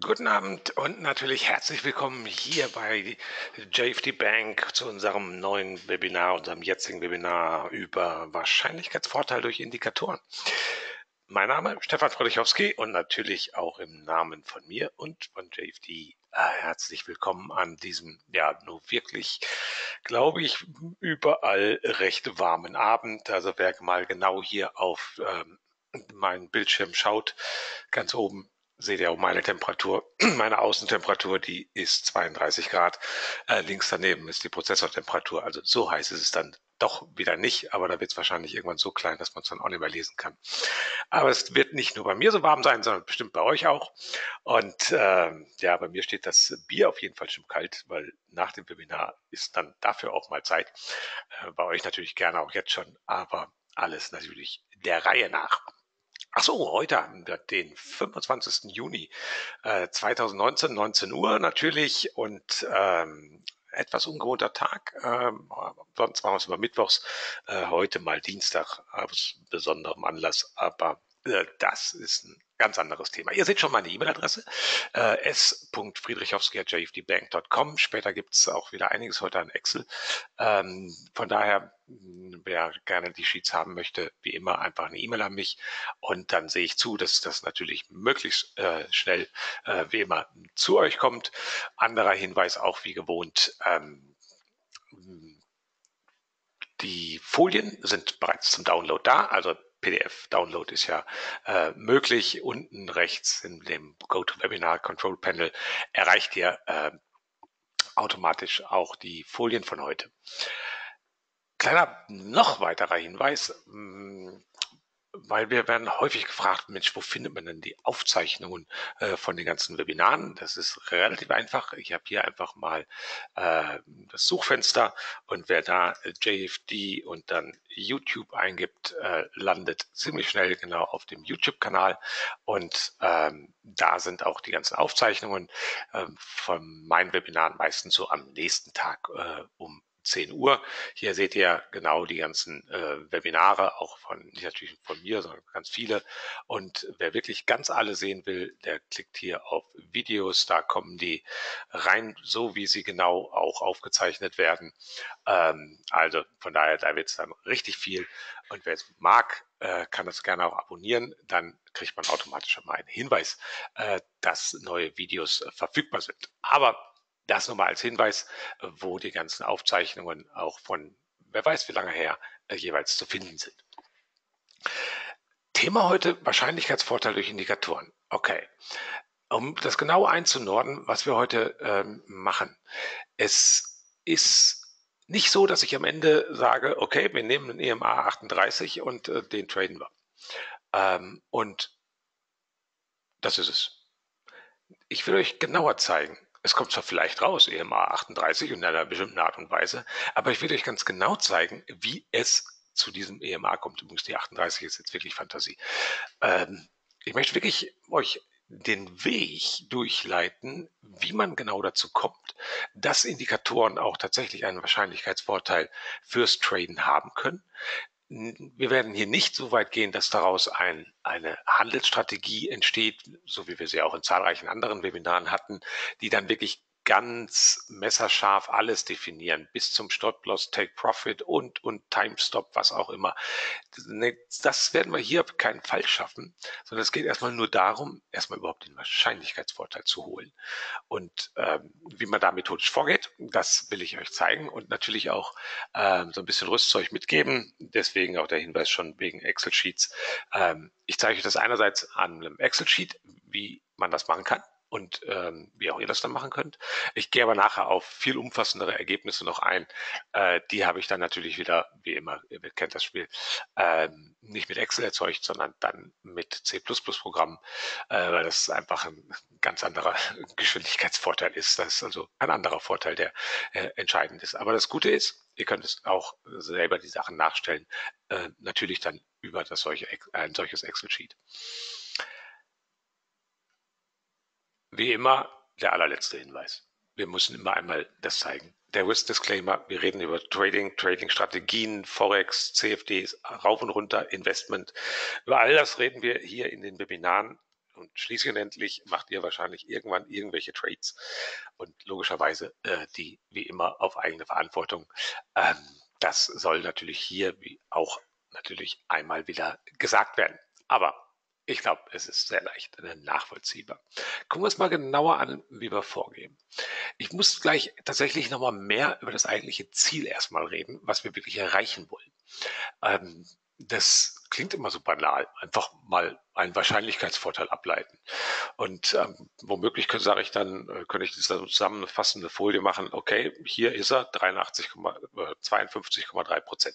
Guten Abend und natürlich herzlich willkommen hier bei JFD Bank zu unserem neuen Webinar, unserem jetzigen Webinar über Wahrscheinlichkeitsvorteil durch Indikatoren. Mein Name ist Stefan Friedrichowski und natürlich auch im Namen von mir und von JFD herzlich willkommen an diesem, ja, nur wirklich, glaube ich, überall recht warmen Abend. Also wer mal genau hier auf meinen Bildschirm schaut, ganz oben, seht ihr auch meine Temperatur, meine Außentemperatur, die ist 32 Grad. Links daneben ist die Prozessortemperatur. Also so heiß ist es dann doch wieder nicht, aber da wird es wahrscheinlich irgendwann so klein, dass man es dann auch nicht mehr lesen kann. Aber es wird nicht nur bei mir so warm sein, sondern bestimmt bei euch auch. Und ja, bei mir steht das Bier auf jeden Fall schon kalt, weil nach dem Webinar ist dann dafür auch mal Zeit. Bei euch natürlich gerne auch jetzt schon, aber alles natürlich der Reihe nach. Ach so, heute haben wir den 25. Juni 2019, 19 Uhr natürlich und etwas ungewohnter Tag. Sonst machen wir es immer mittwochs, heute mal Dienstag aus besonderem Anlass, aber das ist ein ganz anderes Thema. Ihr seht schon meine E-Mail-Adresse, s.friedrichowski@jfdbank.com. Später gibt es auch wieder einiges heute an Excel. Von daher, wer gerne die Sheets haben möchte, wie immer einfach eine E-Mail an mich und dann sehe ich zu, dass das natürlich möglichst schnell wie immer zu euch kommt. Anderer Hinweis auch wie gewohnt, die Folien sind bereits zum Download da, also PDF-Download ist ja möglich. Unten rechts in dem Go-To-Webinar Control Panel erreicht ihr automatisch auch die Folien von heute. Kleiner noch weiterer Hinweis, weil wir werden häufig gefragt, Mensch, wo findet man denn die Aufzeichnungen von den ganzen Webinaren? Das ist relativ einfach. Ich habe hier einfach mal das Suchfenster und wer da JFD und dann YouTube eingibt, landet ziemlich schnell genau auf dem YouTube-Kanal und da sind auch die ganzen Aufzeichnungen von meinen Webinaren meistens so am nächsten Tag um 10 Uhr. Hier seht ihr genau die ganzen Webinare, auch von, nicht natürlich von mir, sondern ganz viele. Und wer wirklich ganz alle sehen will, der klickt hier auf Videos. Da kommen die rein, so wie sie genau auch aufgezeichnet werden. Also von daher, da wird es dann richtig viel. Und wer es mag, kann das gerne auch abonnieren. Dann kriegt man automatisch immer einen Hinweis, dass neue Videos verfügbar sind. Aber das nochmal als Hinweis, wo die ganzen Aufzeichnungen auch von wer weiß wie lange her jeweils zu finden sind. Thema heute Wahrscheinlichkeitsvorteil durch Indikatoren. Okay, um das genau einzunorden, was wir heute machen. Es ist nicht so, dass ich am Ende sage, okay, wir nehmen den EMA 38 und den traden wir. Und das ist es. Ich will euch genauer zeigen. Es kommt zwar vielleicht raus, EMA 38 in einer bestimmten Art und Weise, aber ich will euch ganz genau zeigen, wie es zu diesem EMA kommt. Übrigens, die 38 ist jetzt wirklich Fantasie. Ich möchte wirklich euch den Weg durchleiten, wie man genau dazu kommt, dass Indikatoren auch tatsächlich einen Wahrscheinlichkeitsvorteil fürs Traden haben können. Wir werden hier nicht so weit gehen, dass daraus eine Handelsstrategie entsteht, so wie wir sie auch in zahlreichen anderen Webinaren hatten, die dann wirklich ganz messerscharf alles definieren, bis zum Stop-Loss, Take-Profit und Time-Stop, was auch immer. Das werden wir hier auf keinen Fall schaffen, sondern es geht erstmal nur darum, erstmal überhaupt den Wahrscheinlichkeitsvorteil zu holen. Und wie man da methodisch vorgeht, das will ich euch zeigen und natürlich auch so ein bisschen Rüstzeug mitgeben. Deswegen auch der Hinweis schon wegen Excel-Sheets. Ich zeige euch das einerseits an einem Excel-Sheet, wie man das machen kann. Und wie auch ihr das dann machen könnt. Ich gehe aber nachher auf viel umfassendere Ergebnisse noch ein. Die habe ich dann natürlich wieder, wie immer, ihr kennt das Spiel, nicht mit Excel erzeugt, sondern dann mit C++-Programmen, weil das einfach ein ganz anderer Geschwindigkeitsvorteil ist. Das ist also ein anderer Vorteil, der entscheidend ist. Aber das Gute ist, ihr könnt es auch selber die Sachen nachstellen, natürlich dann über das ein solches Excel-Sheet. Wie immer, der allerletzte Hinweis. Wir müssen immer einmal das zeigen. Der Risk Disclaimer, wir reden über Trading, Trading-Strategien, Forex, CFDs, rauf und runter, Investment. Über all das reden wir hier in den Webinaren. und schließlich macht ihr wahrscheinlich irgendwann irgendwelche Trades und logischerweise die wie immer auf eigene Verantwortung. Das soll natürlich hier wie auch natürlich einmal wieder gesagt werden. Aber ich glaube, es ist sehr leicht nachvollziehbar. Gucken wir uns mal genauer an, wie wir vorgehen. Ich muss gleich tatsächlich nochmal mehr über das eigentliche Ziel erstmal reden, was wir wirklich erreichen wollen. Das klingt immer so banal, einfach mal einen Wahrscheinlichkeitsvorteil ableiten. Und womöglich könnte ich dann zusammenfassende Folie machen, okay, hier ist er, 52,3%.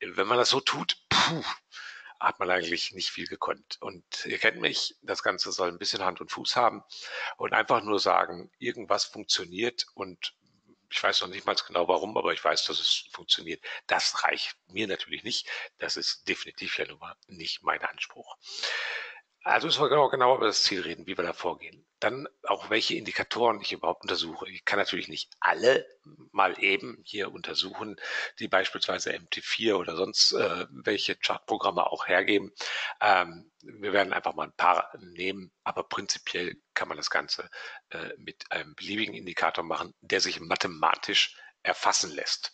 Wenn man das so tut, puh, hat man eigentlich nicht viel gekonnt. Und ihr kennt mich, das Ganze soll ein bisschen Hand und Fuß haben und einfach nur sagen, irgendwas funktioniert und ich weiß noch nicht mal genau warum, aber ich weiß, dass es funktioniert. Das reicht mir natürlich nicht. Das ist definitiv ja nun mal nicht mein Anspruch. Also müssen wir genau über das Ziel reden, wie wir da vorgehen. Dann auch, welche Indikatoren ich überhaupt untersuche. Ich kann natürlich nicht alle mal eben hier untersuchen, die beispielsweise MT4 oder sonst welche Chartprogramme auch hergeben. Wir werden einfach mal ein paar nehmen, aber prinzipiell kann man das Ganze mit einem beliebigen Indikator machen, der sich mathematisch erfassen lässt.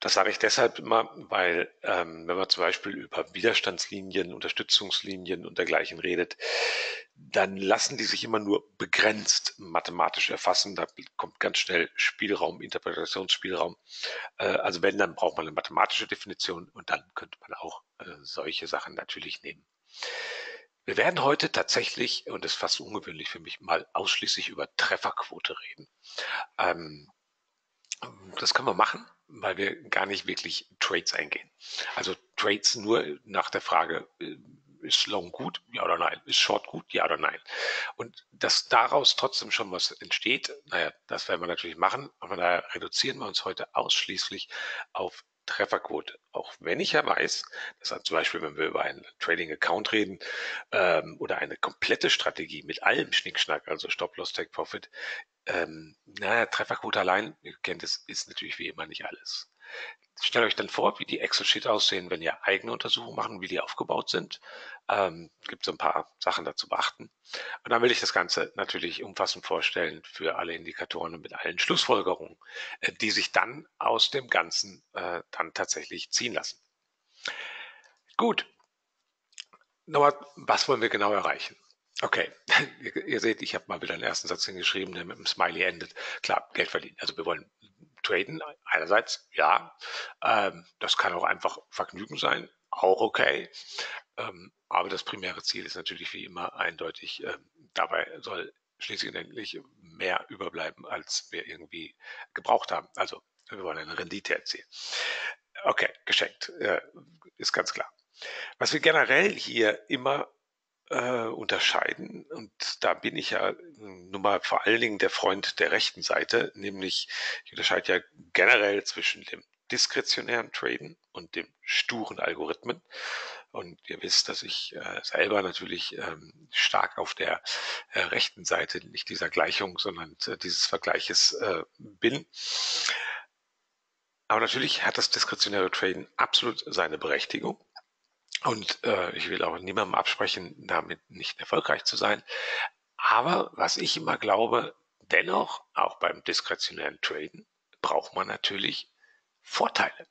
Das sage ich deshalb immer, weil wenn man zum Beispiel über Widerstandslinien, Unterstützungslinien und dergleichen redet, dann lassen die sich immer nur begrenzt mathematisch erfassen. Da kommt ganz schnell Spielraum, Interpretationsspielraum. Also wenn, dann braucht man eine mathematische Definition und dann könnte man auch solche Sachen natürlich nehmen. Wir werden heute tatsächlich, und das ist fast ungewöhnlich für mich, mal ausschließlich über Trefferquote reden. Das können wir machen, weil wir gar nicht wirklich Trades eingehen. Also Trades nur nach der Frage, ist Long gut, ja oder nein? Ist Short gut, ja oder nein? Und dass daraus trotzdem schon was entsteht, naja, das werden wir natürlich machen, aber da reduzieren wir uns heute ausschließlich auf Trefferquote. Auch wenn ich ja weiß, dass zum Beispiel, wenn wir über einen Trading-Account reden oder eine komplette Strategie mit allem Schnickschnack, also Stop-Loss, Take-Profit, naja, Trefferquote allein, ihr kennt es, ist natürlich wie immer nicht alles. Stellt euch dann vor, wie die Excel-Sheets aussehen, wenn ihr eigene Untersuchungen machen, wie die aufgebaut sind. Gibt so ein paar Sachen dazu beachten. Und dann will ich das Ganze natürlich umfassend vorstellen für alle Indikatoren und mit allen Schlussfolgerungen, die sich dann aus dem Ganzen dann tatsächlich ziehen lassen. Gut. Nochmal, was wollen wir genau erreichen? Okay, ihr seht, ich habe mal wieder einen ersten Satz hingeschrieben, der mit einem Smiley endet. Klar, Geld verdienen. Also wir wollen traden einerseits, ja. Das kann auch einfach Vergnügen sein, auch okay. Aber das primäre Ziel ist natürlich wie immer eindeutig. Dabei soll schließlich und endlich mehr überbleiben, als wir irgendwie gebraucht haben. Also wir wollen eine Rendite erzielen. Okay, geschenkt, ist ganz klar. Was wir generell hier immer unterscheiden, und da bin ich ja nun mal vor allen Dingen der Freund der rechten Seite, nämlich ich unterscheide ja generell zwischen dem diskretionären Traden und dem sturen Algorithmen. Und ihr wisst, dass ich selber natürlich stark auf der rechten Seite, nicht dieser Gleichung, sondern dieses Vergleiches bin. Aber natürlich hat das diskretionäre Traden absolut seine Berechtigung. Und ich will auch niemandem absprechen, damit nicht erfolgreich zu sein. Aber was ich immer glaube, dennoch, auch beim diskretionären Traden, braucht man natürlich Vorteile.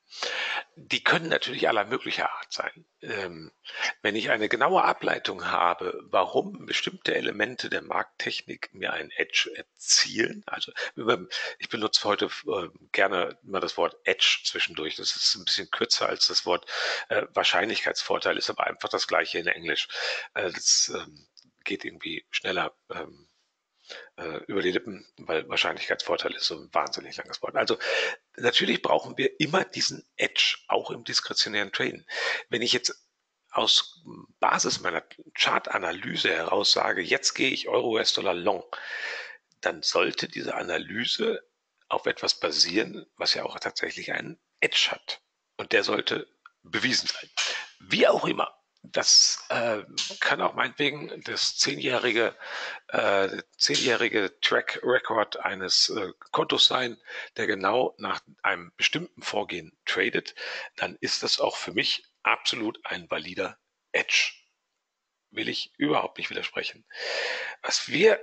Die können natürlich aller möglicher Art sein. Wenn ich eine genaue Ableitung habe, warum bestimmte Elemente der Markttechnik mir einen Edge erzielen, also ich benutze heute gerne immer das Wort Edge zwischendurch, das ist ein bisschen kürzer als das Wort Wahrscheinlichkeitsvorteil, ist aber einfach das Gleiche in Englisch. Das geht irgendwie schneller über die Lippen, weil Wahrscheinlichkeitsvorteil ist so ein wahnsinnig langes Wort. Also natürlich brauchen wir immer diesen Edge, auch im diskretionären Traden. Wenn ich jetzt aus Basis meiner Chartanalyse heraus sage, jetzt gehe ich Euro-US-Dollar long, dann sollte diese Analyse auf etwas basieren, was ja auch tatsächlich einen Edge hat. Und der sollte bewiesen sein. Wie auch immer. Das kann auch meinetwegen das zehnjährige Track Record eines Kontos sein, der genau nach einem bestimmten Vorgehen tradet, dann ist das auch für mich absolut ein valider Edge. will ich überhaupt nicht widersprechen. Was wir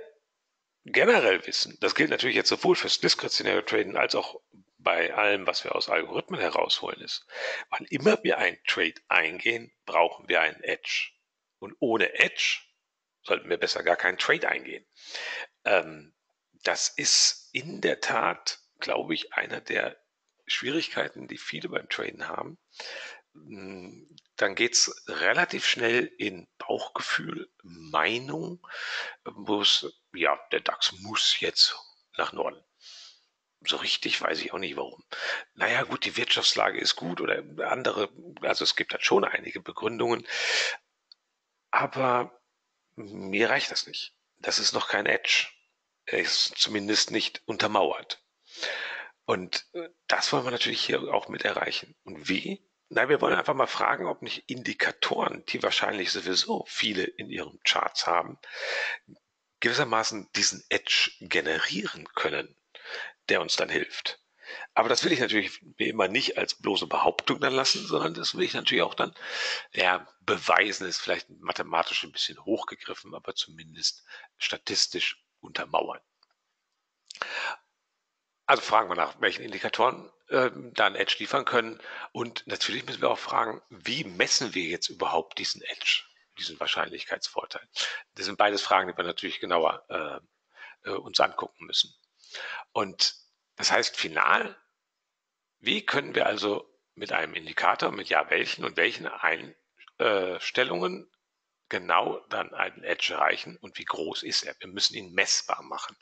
generell wissen, das gilt natürlich jetzt sowohl fürs diskretionäre Traden als auch bei allem, was wir aus Algorithmen herausholen, ist, wann immer wir einen Trade eingehen, brauchen wir einen Edge. Und ohne Edge sollten wir besser gar keinen Trade eingehen. Das ist in der Tat, glaube ich, einer der Schwierigkeiten, die viele beim Traden haben. Dann geht es relativ schnell in Bauchgefühl, Meinung, wo es, ja, der DAX muss jetzt nach Norden. So richtig weiß ich auch nicht, warum. Naja, gut, die Wirtschaftslage ist gut oder andere, also es gibt halt schon einige Begründungen, aber mir reicht das nicht. Das ist noch kein Edge. Es ist zumindest nicht untermauert. Und das wollen wir natürlich hier auch mit erreichen. Und wie? Nein, wir wollen einfach mal fragen, ob nicht Indikatoren, die wahrscheinlich sowieso viele in ihren Charts haben, gewissermaßen diesen Edge generieren können, der uns dann hilft. Aber das will ich natürlich wie immer nicht als bloße Behauptung dann lassen, sondern das will ich natürlich auch dann, ja, beweisen, ist vielleicht mathematisch ein bisschen hochgegriffen, aber zumindest statistisch untermauern. Also fragen wir nach, welchen Indikatoren dann Edge liefern können. Und natürlich müssen wir auch fragen, wie messen wir jetzt überhaupt diesen Edge, diesen Wahrscheinlichkeitsvorteil? Das sind beides Fragen, die wir natürlich genauer uns angucken müssen. Und das heißt final, wie können wir also mit einem Indikator, mit ja welchen und welchen Einstellungen genau dann einen Edge erreichen und wie groß ist er? Wir müssen ihn messbar machen.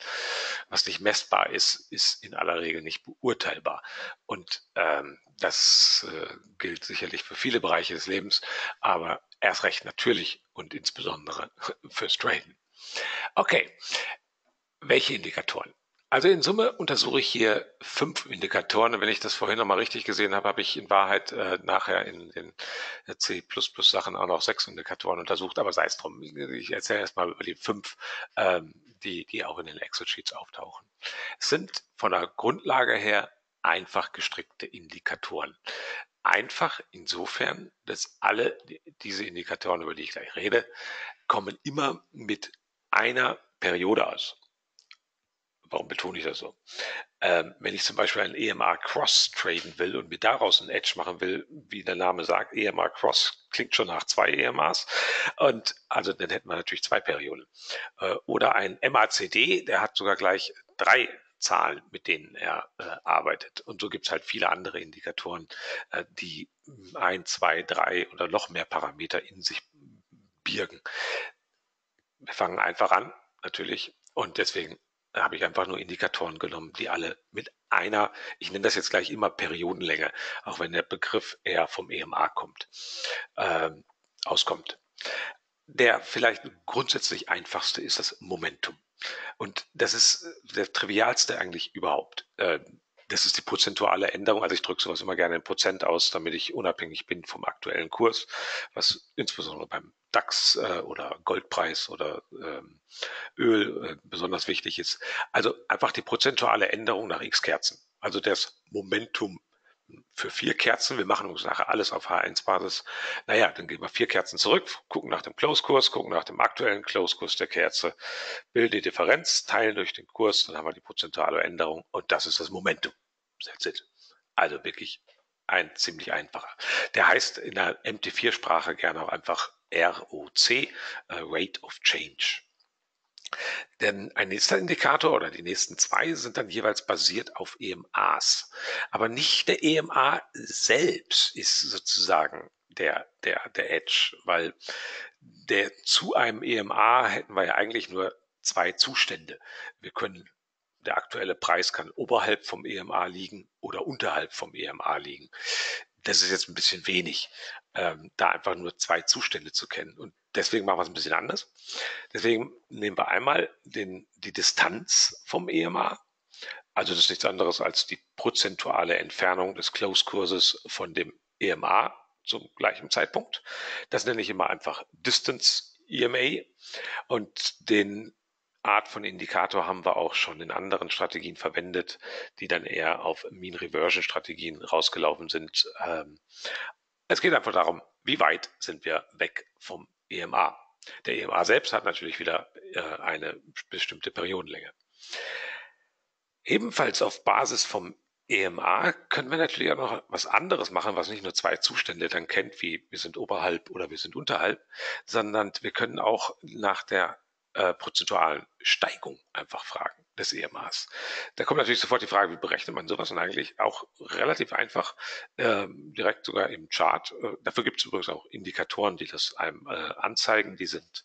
Was nicht messbar ist, ist in aller Regel nicht beurteilbar. Und das gilt sicherlich für viele Bereiche des Lebens, aber erst recht natürlich und insbesondere fürs Traden. Okay, welche Indikatoren? Also in Summe untersuche ich hier 5 Indikatoren. Und wenn ich das vorhin nochmal richtig gesehen habe, habe ich in Wahrheit nachher in den C++-Sachen auch noch 6 Indikatoren untersucht. Aber sei es drum, ich erzähle erstmal über die 5, die auch in den Excel-Sheets auftauchen. Es sind von der Grundlage her einfach gestrickte Indikatoren. Einfach insofern, dass alle diese Indikatoren, über die ich gleich rede, kommen immer mit einer Periode aus. Warum betone ich das so? Wenn ich zum Beispiel einen EMA Cross traden will und mir daraus einen Edge machen will, wie der Name sagt, EMA Cross klingt schon nach 2 EMAs. Und also dann hätten wir natürlich 2 Perioden. Oder ein MACD, der hat sogar gleich 3 Zahlen, mit denen er arbeitet. Und so gibt es halt viele andere Indikatoren, die 1, 2, 3 oder noch mehr Parameter in sich birgen. Wir fangen einfach an, natürlich. Und deswegen habe ich einfach nur Indikatoren genommen, die alle mit einer, ich nenne das jetzt gleich immer Periodenlänge, auch wenn der Begriff eher vom EMA kommt, auskommt. Der vielleicht grundsätzlich einfachste ist das Momentum. Und das ist der trivialste eigentlich überhaupt. Das ist die prozentuale Änderung. Also ich drücke sowas immer gerne in Prozent aus, damit ich unabhängig bin vom aktuellen Kurs, was insbesondere beim DAX oder Goldpreis oder Öl besonders wichtig ist. Also einfach die prozentuale Änderung nach x Kerzen. Also das Momentum für 4 Kerzen. Wir machen uns nachher alles auf H1-Basis. Naja, dann gehen wir 4 Kerzen zurück, gucken nach dem Close-Kurs, gucken nach dem aktuellen Close-Kurs der Kerze, bilden die Differenz, teilen durch den Kurs, dann haben wir die prozentuale Änderung und das ist das Momentum. That's it. Also wirklich ein ziemlich einfacher. Der heißt in der MT4-Sprache gerne auch einfach ROC, Rate of Change. Denn ein nächster Indikator oder die nächsten 2 sind dann jeweils basiert auf EMAs. Aber nicht der EMA selbst ist sozusagen der Edge, weil zu einem EMA hätten wir ja eigentlich nur 2 Zustände. Der aktuelle Preis kann oberhalb vom EMA liegen oder unterhalb vom EMA liegen. Das ist jetzt ein bisschen wenig, da einfach nur 2 Zustände zu kennen. Und deswegen machen wir es ein bisschen anders. Deswegen nehmen wir einmal die Distanz vom EMA. Also das ist nichts anderes als die prozentuale Entfernung des Close-Kurses von dem EMA zum gleichen Zeitpunkt. Das nenne ich immer einfach Distance EMA. Und den Art von Indikator haben wir auch schon in anderen Strategien verwendet, die dann eher auf Mean-Reversion-Strategien rausgelaufen sind. Es geht einfach darum, wie weit sind wir weg vom EMA. Der EMA selbst hat natürlich wieder eine bestimmte Periodenlänge. Ebenfalls auf Basis vom EMA können wir natürlich auch noch was anderes machen, was nicht nur zwei Zustände dann kennt, wie wir sind oberhalb oder wir sind unterhalb, sondern wir können auch nach der prozentualen Steigung einfach fragen des EMAs. Da kommt natürlich sofort die Frage, wie berechnet man sowas, und eigentlich auch relativ einfach, direkt sogar im Chart. Dafür gibt es übrigens auch Indikatoren, die das einem anzeigen, die sind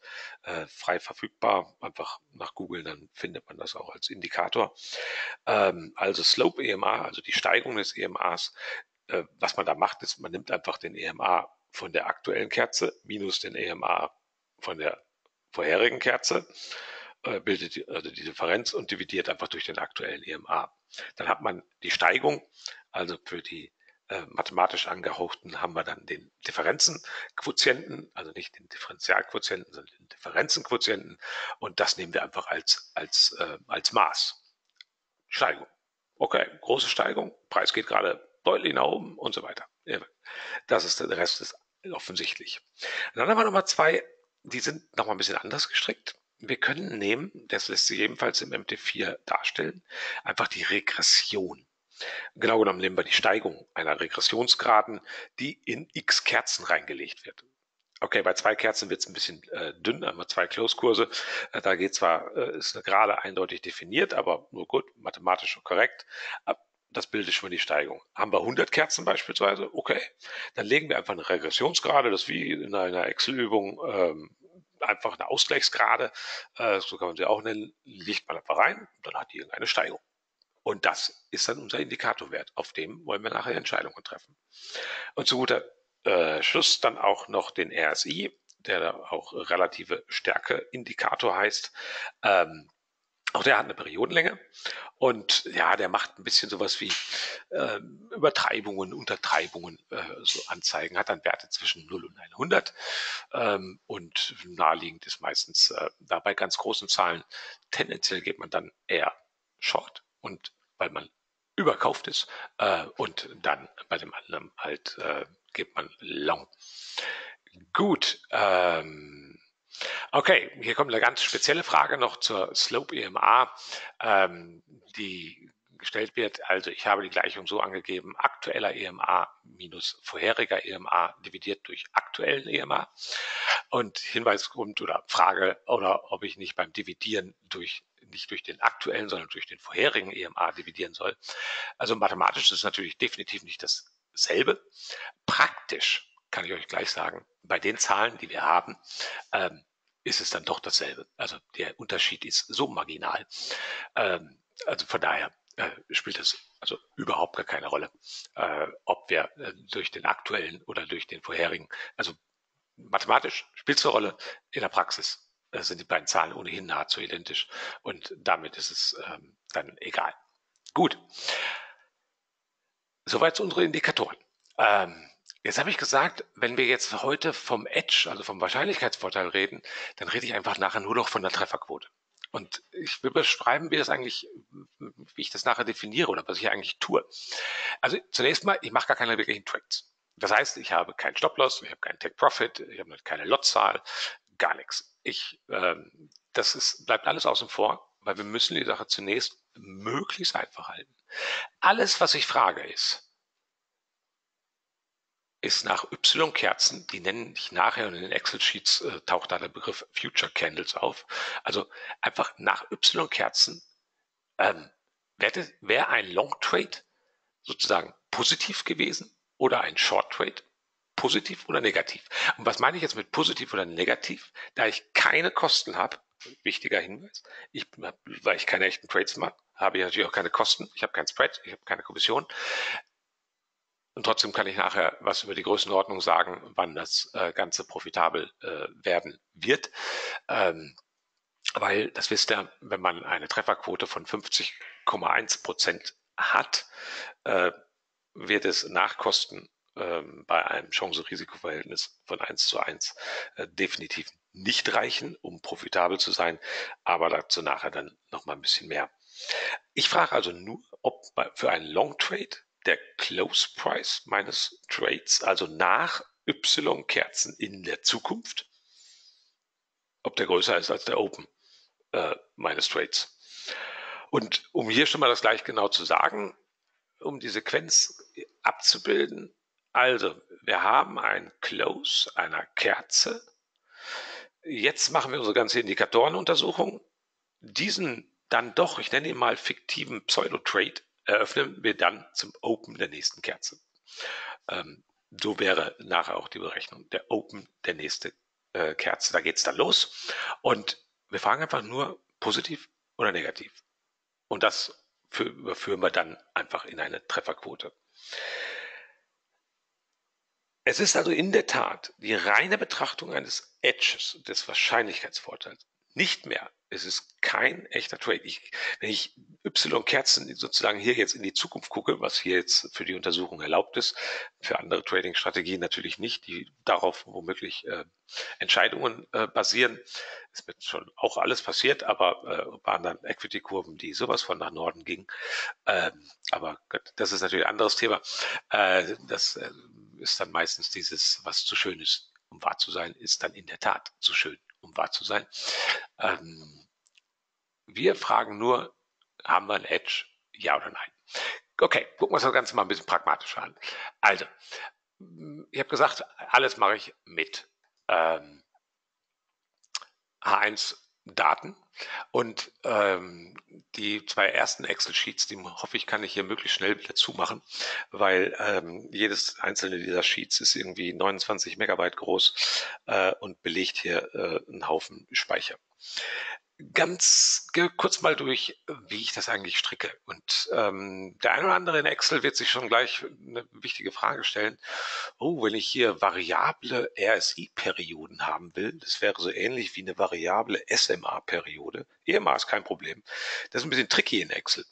frei verfügbar. Einfach nach Google, dann findet man das auch als Indikator. Also Slope EMA, also die Steigung des EMAs. Was man da macht, ist, man nimmt einfach den EMA von der aktuellen Kerze minus den EMA von der vorherigen Kerze, bildet also die Differenz und dividiert einfach durch den aktuellen EMA. Dann hat man die Steigung, also für die mathematisch angehauchten haben wir dann den Differenzenquotienten, also nicht den Differentialquotienten, sondern den Differenzenquotienten, und das nehmen wir einfach als Maß. Steigung. Okay, große Steigung, Preis geht gerade deutlich nach oben und so weiter. Das ist der Rest, ist offensichtlich. Und dann haben wir nochmal zwei, die sind nochmal ein bisschen anders gestrickt. Wir können nehmen, das lässt sich ebenfalls im MT4 darstellen, einfach die Regression. Genau genommen nehmen wir die Steigung einer Regressionsgraden, die in x Kerzen reingelegt wird. Okay, bei zwei Kerzen wird es ein bisschen dünn, einmal zwei Close-Kurse. Da geht zwar, ist eine Gerade eindeutig definiert, aber nur gut, mathematisch und korrekt. Das bildet schon die Steigung. Haben wir 100 Kerzen beispielsweise, okay, dann legen wir einfach eine Regressionsgrade, das ist wie in einer Excel-Übung, einfach eine Ausgleichsgrade, so kann man sie auch nennen, legt man einfach rein, dann hat die irgendeine Steigung. Und das ist dann unser Indikatorwert, auf dem wollen wir nachher Entscheidungen treffen. Und zu guter Schluss dann auch noch den RSI, der da auch relative Stärke-Indikator heißt. Auch der hat eine Periodenlänge und ja, der macht ein bisschen sowas wie Übertreibungen, Untertreibungen so anzeigen, hat dann Werte zwischen 0 und 100 und naheliegend ist meistens da bei ganz großen Zahlen, tendenziell geht man dann eher short, und weil man überkauft ist und dann bei dem anderen halt geht man long. Gut, okay, hier kommt eine ganz spezielle Frage noch zur Slope EMA, die gestellt wird. Also ich habe die Gleichung so angegeben, aktueller EMA minus vorheriger EMA dividiert durch aktuellen EMA. Und Hinweisgrund oder Frage, oder ob ich nicht beim Dividieren nicht durch den aktuellen, sondern durch den vorherigen EMA dividieren soll. Also mathematisch ist es natürlich definitiv nicht dasselbe. Praktisch kann ich euch gleich sagen, bei den Zahlen, die wir haben, ist es dann doch dasselbe. Also der Unterschied ist so marginal. Also von daher spielt das also überhaupt gar keine Rolle, ob wir durch den aktuellen oder durch den vorherigen, also mathematisch spielt es eine Rolle, in der Praxis sind die beiden Zahlen ohnehin nahezu identisch und damit ist es dann egal. Gut, soweit zu unseren Indikatoren. Jetzt habe ich gesagt, wenn wir jetzt heute vom Edge, also vom Wahrscheinlichkeitsvorteil reden, dann rede ich einfach nachher nur noch von der Trefferquote. Und ich will beschreiben, wie das eigentlich, wie ich das nachher definiere oder was ich eigentlich tue. Also zunächst mal, ich mache gar keine wirklichen Trades. Das heißt, ich habe keinen Stop-Loss, ich habe keinen Take-Profit, ich habe keine Lotzahl, gar nichts. Das bleibt alles außen vor, weil wir müssen die Sache zunächst möglichst einfach halten. Alles, was ich frage, ist nach Y-Kerzen, die nenne ich nachher, und in den Excel-Sheets taucht da der Begriff Future Candles auf. Also einfach nach Y-Kerzen wäre ein Long-Trade sozusagen positiv gewesen oder ein Short-Trade positiv oder negativ. Und was meine ich jetzt mit positiv oder negativ? Da ich keine Kosten habe, wichtiger Hinweis, weil ich keine echten Trades mache, habe ich natürlich auch keine Kosten, ich habe kein Spread, ich habe keine Kommission. Und trotzdem kann ich nachher was über die Größenordnung sagen, wann das Ganze profitabel werden wird. Weil, das wisst ihr, wenn man eine Trefferquote von 50,1% hat, wird es nach Kosten bei einem Chance-Risiko-Verhältnis von 1:1 definitiv nicht reichen, um profitabel zu sein. Aber dazu nachher dann nochmal ein bisschen mehr. Ich frage also nur, ob für einen Long-Trade der Close Price meines Trades, also nach Y-Kerzen in der Zukunft, ob der größer ist als der Open meines Trades. Und um hier schon mal das gleich genau zu sagen, um die Sequenz abzubilden, also wir haben ein Close einer Kerze. Jetzt machen wir unsere ganze Indikatorenuntersuchung. Diesen dann doch, ich nenne ihn mal fiktiven Pseudo-Trade, eröffnen wir dann zum Open der nächsten Kerze. So wäre nachher auch die Berechnung, der Open der nächste Kerze. Da geht es dann los und wir fragen einfach nur positiv oder negativ. Und das überführen wir dann einfach in eine Trefferquote. Es ist also in der Tat die reine Betrachtung eines Edges, des Wahrscheinlichkeitsvorteils, nicht mehr. Es ist kein echter Trade. Wenn ich Y-Kerzen sozusagen hier jetzt in die Zukunft gucke, was hier jetzt für die Untersuchung erlaubt ist, für andere Trading-Strategien natürlich nicht, die darauf womöglich Entscheidungen basieren. Es wird schon auch alles passiert, aber waren dann Equity-Kurven, die sowas von nach Norden gingen. Aber Gott, das ist natürlich ein anderes Thema. Das ist dann meistens dieses, was zu schön ist, um wahr zu sein, ist dann in der Tat zu schön, um wahr zu sein. Wir fragen nur, haben wir ein Edge? Ja oder nein? Okay, gucken wir uns das Ganze mal ein bisschen pragmatischer an. Also, ich habe gesagt, alles mache ich mit H1-Daten und die zwei ersten Excel-Sheets, die hoffe ich, kann ich hier möglichst schnell wieder zumachen, weil jedes einzelne dieser Sheets ist irgendwie 29 Megabyte groß und belegt hier einen Haufen Speicher. Ganz kurz mal durch, wie ich das eigentlich stricke. Und der eine oder andere in Excel wird sich schon gleich eine wichtige Frage stellen. Oh, wenn ich hier variable RSI-Perioden haben will, das wäre so ähnlich wie eine variable SMA-Periode. EMA ist kein Problem. Das ist ein bisschen tricky in Excel.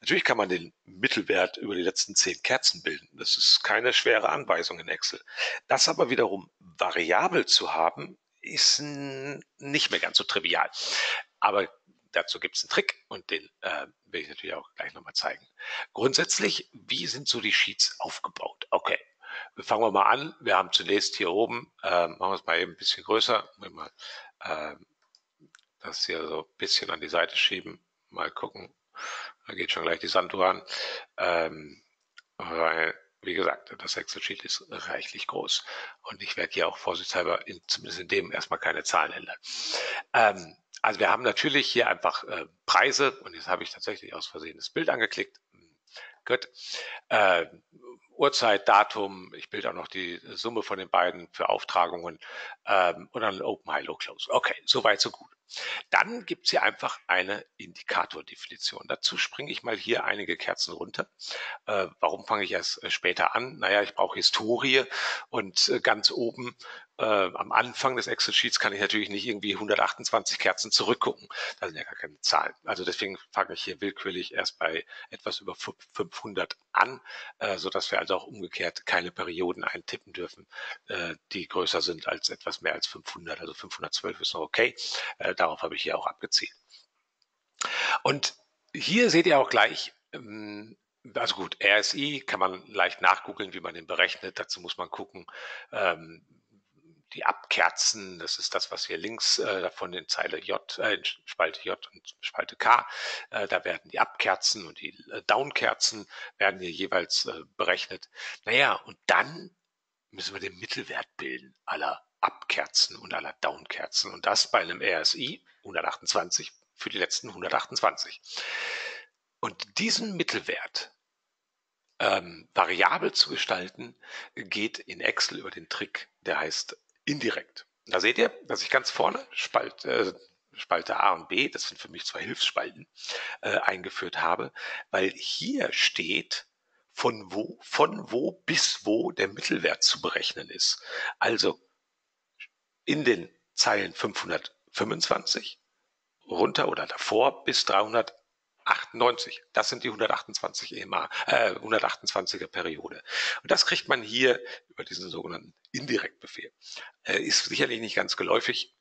Natürlich kann man den Mittelwert über die letzten 10 Kerzen bilden. Das ist keine schwere Anweisung in Excel. Das aber wiederum variabel zu haben, ist nicht mehr ganz so trivial. Aber dazu gibt es einen Trick und den will ich natürlich auch gleich nochmal zeigen. Grundsätzlich, wie sind so die Sheets aufgebaut? Okay, fangen wir mal an. Wir haben zunächst hier oben, machen wir es mal eben ein bisschen größer, wenn wir das hier so ein bisschen an die Seite schieben, mal gucken, da geht schon gleich die Sanduhr an, weil, wie gesagt, das Excel-Sheet ist reichlich groß und ich werde hier auch vorsichtshalber, zumindest in dem, erstmal keine Zahlen ändern. Also wir haben natürlich hier einfach Preise und jetzt habe ich tatsächlich aus Versehen das Bild angeklickt. Gut. Uhrzeit, Datum, ich bilde auch noch die Summe von den beiden für Auftragungen und dann Open, High, Low, Close. Okay, soweit, so gut. Dann gibt es hier einfach eine Indikatordefinition. Dazu springe ich mal hier einige Kerzen runter. Warum fange ich erst später an? Naja, ich brauche Historie und ganz oben am Anfang des Excel-Sheets kann ich natürlich nicht irgendwie 128 Kerzen zurückgucken. Da sind ja gar keine Zahlen. Also deswegen fange ich hier willkürlich erst bei etwas über 500 an, sodass wir also auch umgekehrt keine Perioden eintippen dürfen, die größer sind als etwas mehr als 500. Also 512 ist noch okay. Darauf habe ich hier auch abgezielt. Und hier seht ihr auch gleich, also gut, RSI kann man leicht nachgoogeln, wie man den berechnet. Dazu muss man gucken, die Abkerzen, das ist das, was hier links davon in Zeile J, Spalte J und Spalte K, da werden die Abkerzen und die Downkerzen werden hier jeweils berechnet. Naja, und dann müssen wir den Mittelwert bilden aller Abkerzen und aller Downkerzen und das bei einem RSI 128 für die letzten 128. Und diesen Mittelwert variabel zu gestalten, geht in Excel über den Trick, der heißt indirekt. Da seht ihr, dass ich ganz vorne Spalte A und B, das sind für mich zwei Hilfsspalten, eingeführt habe, weil hier steht, von wo bis wo der Mittelwert zu berechnen ist. Also in den Zeilen 525 runter oder davor bis 398. Das sind die 128er Periode. Und das kriegt man hier über diesen sogenannten Indirektbefehl. Ist sicherlich nicht ganz geläufig,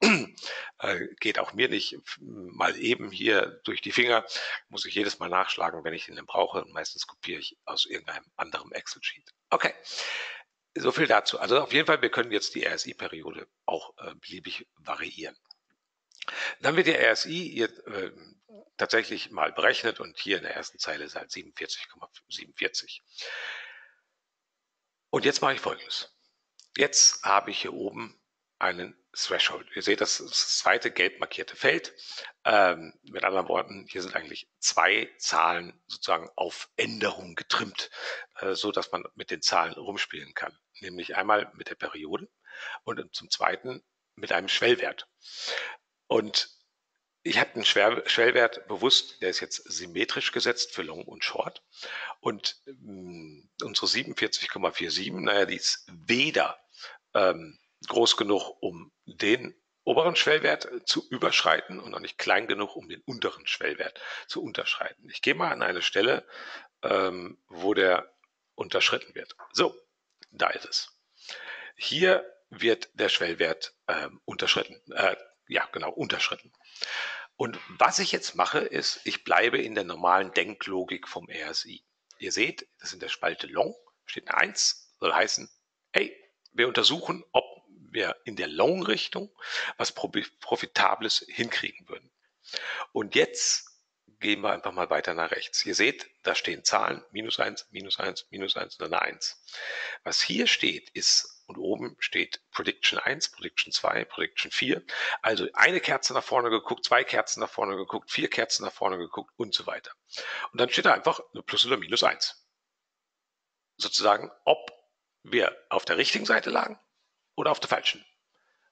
geht auch mir nicht mal eben hier durch die Finger. Muss ich jedes Mal nachschlagen, wenn ich den dann brauche. Und meistens kopiere ich aus irgendeinem anderen Excel-Sheet. Okay. So viel dazu. Also auf jeden Fall, wir können jetzt die RSI-Periode auch beliebig variieren. Dann wird der RSI jetzt tatsächlich mal berechnet und hier in der ersten Zeile ist halt 47,47. Und jetzt mache ich Folgendes. Jetzt habe ich hier oben einen Threshold. Ihr seht, das ist das zweite gelb markierte Feld. Mit anderen Worten, hier sind eigentlich zwei Zahlen sozusagen auf Änderung getrimmt, so dass man mit den Zahlen rumspielen kann. Nämlich einmal mit der Periode und zum Zweiten mit einem Schwellwert. Und ich habe einen Schwellwert bewusst, der ist jetzt symmetrisch gesetzt für Long und Short. Und unsere 47,47, naja, die ist weder groß genug, um den oberen Schwellwert zu überschreiten und noch nicht klein genug, um den unteren Schwellwert zu unterschreiten. Ich gehe mal an eine Stelle, wo der unterschritten wird. So, da ist es. Hier wird der Schwellwert unterschritten. Ja, genau, unterschritten. Und was ich jetzt mache, ist, ich bleibe in der normalen Denklogik vom RSI. Ihr seht, das in der Spalte Long steht eine 1, soll heißen, hey, wir untersuchen, ob wir in der Long-Richtung was Profitables hinkriegen würden. Und jetzt gehen wir einfach mal weiter nach rechts. Ihr seht, da stehen Zahlen, minus 1, minus 1, minus 1 und dann eine 1. Was hier steht, ist, und oben steht Prediction 1, Prediction 2, Prediction 4. Also eine Kerze nach vorne geguckt, zwei Kerzen nach vorne geguckt, vier Kerzen nach vorne geguckt und so weiter. Und dann steht da einfach eine Plus oder Minus 1. Sozusagen, ob wir auf der richtigen Seite lagen oder auf der falschen.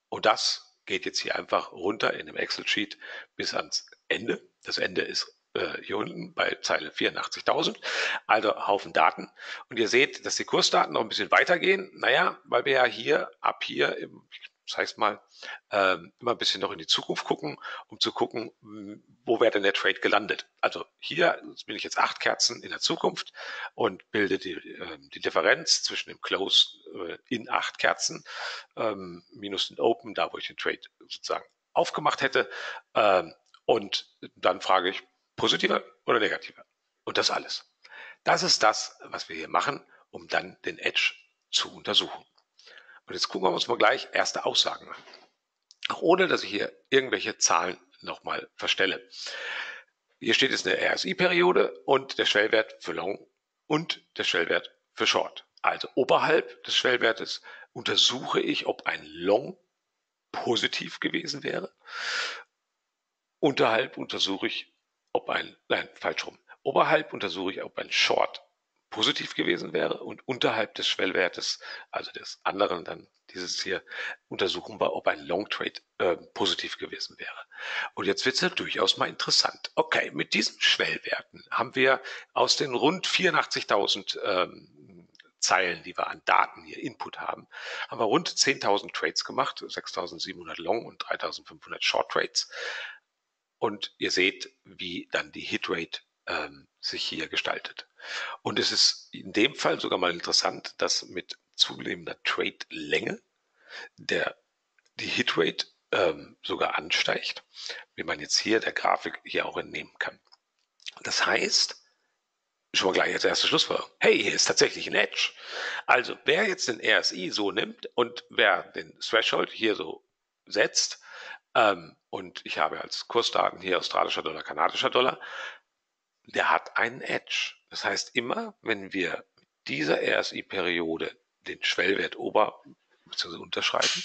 Und das geht jetzt hier einfach runter in dem Excel-Sheet bis ans Ende. Das Ende ist hier unten bei Zeile 84.000, also Haufen Daten. Und ihr seht, dass die Kursdaten noch ein bisschen weitergehen. Naja, weil wir ja hier, ab hier, das heißt mal, immer ein bisschen noch in die Zukunft gucken, um zu gucken, wo wäre denn der Trade gelandet. Also hier bin ich jetzt 8 Kerzen in der Zukunft und bilde die Differenz zwischen dem Close in 8 Kerzen minus den Open, da wo ich den Trade sozusagen aufgemacht hätte. Und dann frage ich, positiver oder negativer? Und das alles. Das ist das, was wir hier machen, um dann den Edge zu untersuchen. Und jetzt gucken wir uns mal gleich erste Aussagen an. Auch ohne, dass ich hier irgendwelche Zahlen nochmal verstelle. Hier steht jetzt eine RSI-Periode und der Schwellwert für Long und der Schwellwert für Short. Also oberhalb des Schwellwertes untersuche ich, ob ein Long positiv gewesen wäre. Unterhalb untersuche ich, ob oberhalb untersuche ich, ob ein Short positiv gewesen wäre und unterhalb des Schwellwertes, also des anderen dann dieses hier, untersuchen wir, ob ein Long Trade positiv gewesen wäre. Und jetzt wird es ja durchaus mal interessant. Okay, mit diesen Schwellwerten haben wir aus den rund 84.000 Zeilen, die wir an Daten hier Input haben, haben wir rund 10.000 Trades gemacht, 6.700 Long und 3.500 Short Trades. Und ihr seht, wie dann die Hitrate sich hier gestaltet. Und es ist in dem Fall sogar mal interessant, dass mit zunehmender Trade-Länge die Hitrate sogar ansteigt, wie man jetzt hier der Grafik hier auch entnehmen kann. Das heißt, schon mal gleich als erste Schlussfolgerung, hey, hier ist tatsächlich ein Edge. Also wer jetzt den RSI so nimmt und wer den Threshold hier so setzt, und ich habe als Kursdaten hier australischer Dollar, kanadischer Dollar, der hat einen Edge. Das heißt, immer wenn wir mit dieser RSI-Periode den Schwellwert ober- bzw. unterschreiten,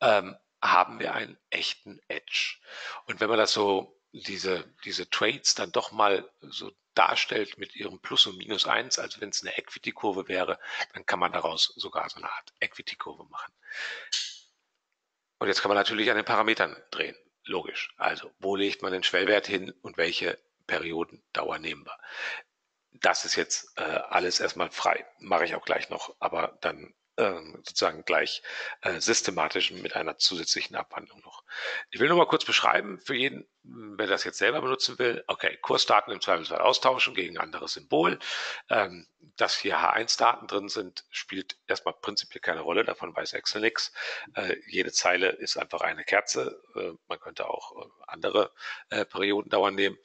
haben wir einen echten Edge. Und wenn man das so, diese Trades dann doch mal so darstellt mit ihrem Plus und Minus 1, also wenn es eine Equity-Kurve wäre, dann kann man daraus sogar so eine Art Equity-Kurve machen. Und jetzt kann man natürlich an den Parametern drehen, logisch. Also wo legt man den Schwellwert hin und welche Periodendauer nehmen wir? Das ist jetzt alles erstmal frei, mache ich auch gleich noch, aber dann sozusagen gleich systematisch mit einer zusätzlichen Abwandlung noch. Ich will nur mal kurz beschreiben, für jeden, wer das jetzt selber benutzen will, okay, Kursdaten im Zweifelsfall austauschen gegen ein anderes Symbol. Dass hier H1-Daten drin sind, spielt erstmal prinzipiell keine Rolle, davon weiß Excel nichts. Jede Zeile ist einfach eine Kerze, man könnte auch andere Periodendauern nehmen.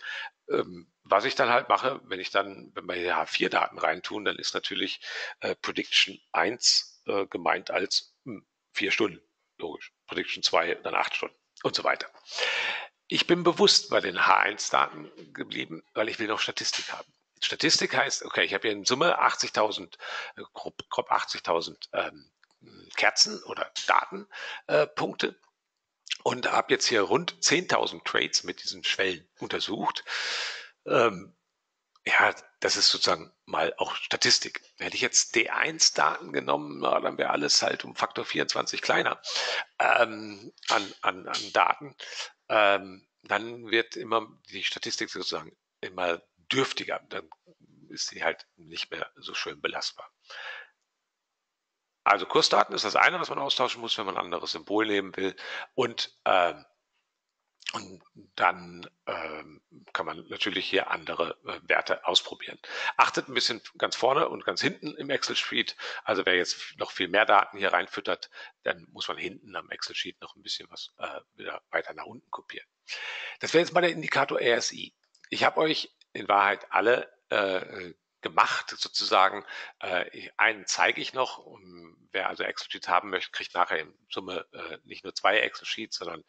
Was ich dann halt mache, wenn wir hier H4-Daten reintun, dann ist natürlich Prediction 1 gemeint als 4 Stunden, logisch. Prediction 2 dann 8 Stunden. und so weiter. Ich bin bewusst bei den H1-Daten geblieben, weil ich will noch Statistik haben. Statistik heißt, okay, ich habe hier in Summe 80.000, grob 80.000 Kerzen oder Datenpunkte und habe jetzt hier rund 10.000 Trades mit diesen Schwellen untersucht. Ja, das ist sozusagen mal auch Statistik. Hätte ich jetzt D1-Daten genommen, na, dann wäre alles halt um Faktor 24 kleiner an Daten. Dann wird immer die Statistik sozusagen immer dürftiger. Dann ist sie halt nicht mehr so schön belastbar. Also Kursdaten ist das eine, was man austauschen muss, wenn man ein anderes Symbol nehmen will. Und dann kann man natürlich hier andere Werte ausprobieren. Achtet ein bisschen ganz vorne und ganz hinten im Excel-Sheet. Also wer jetzt noch viel mehr Daten hier reinfüttert, dann muss man hinten am Excel-Sheet noch ein bisschen was wieder weiter nach unten kopieren. Das wäre jetzt mal der Indikator RSI. Ich habe euch in Wahrheit alle gemacht sozusagen. Einen zeige ich noch. Wer also Excel-Sheets haben möchte, kriegt nachher in Summe nicht nur 2 Excel-Sheets, sondern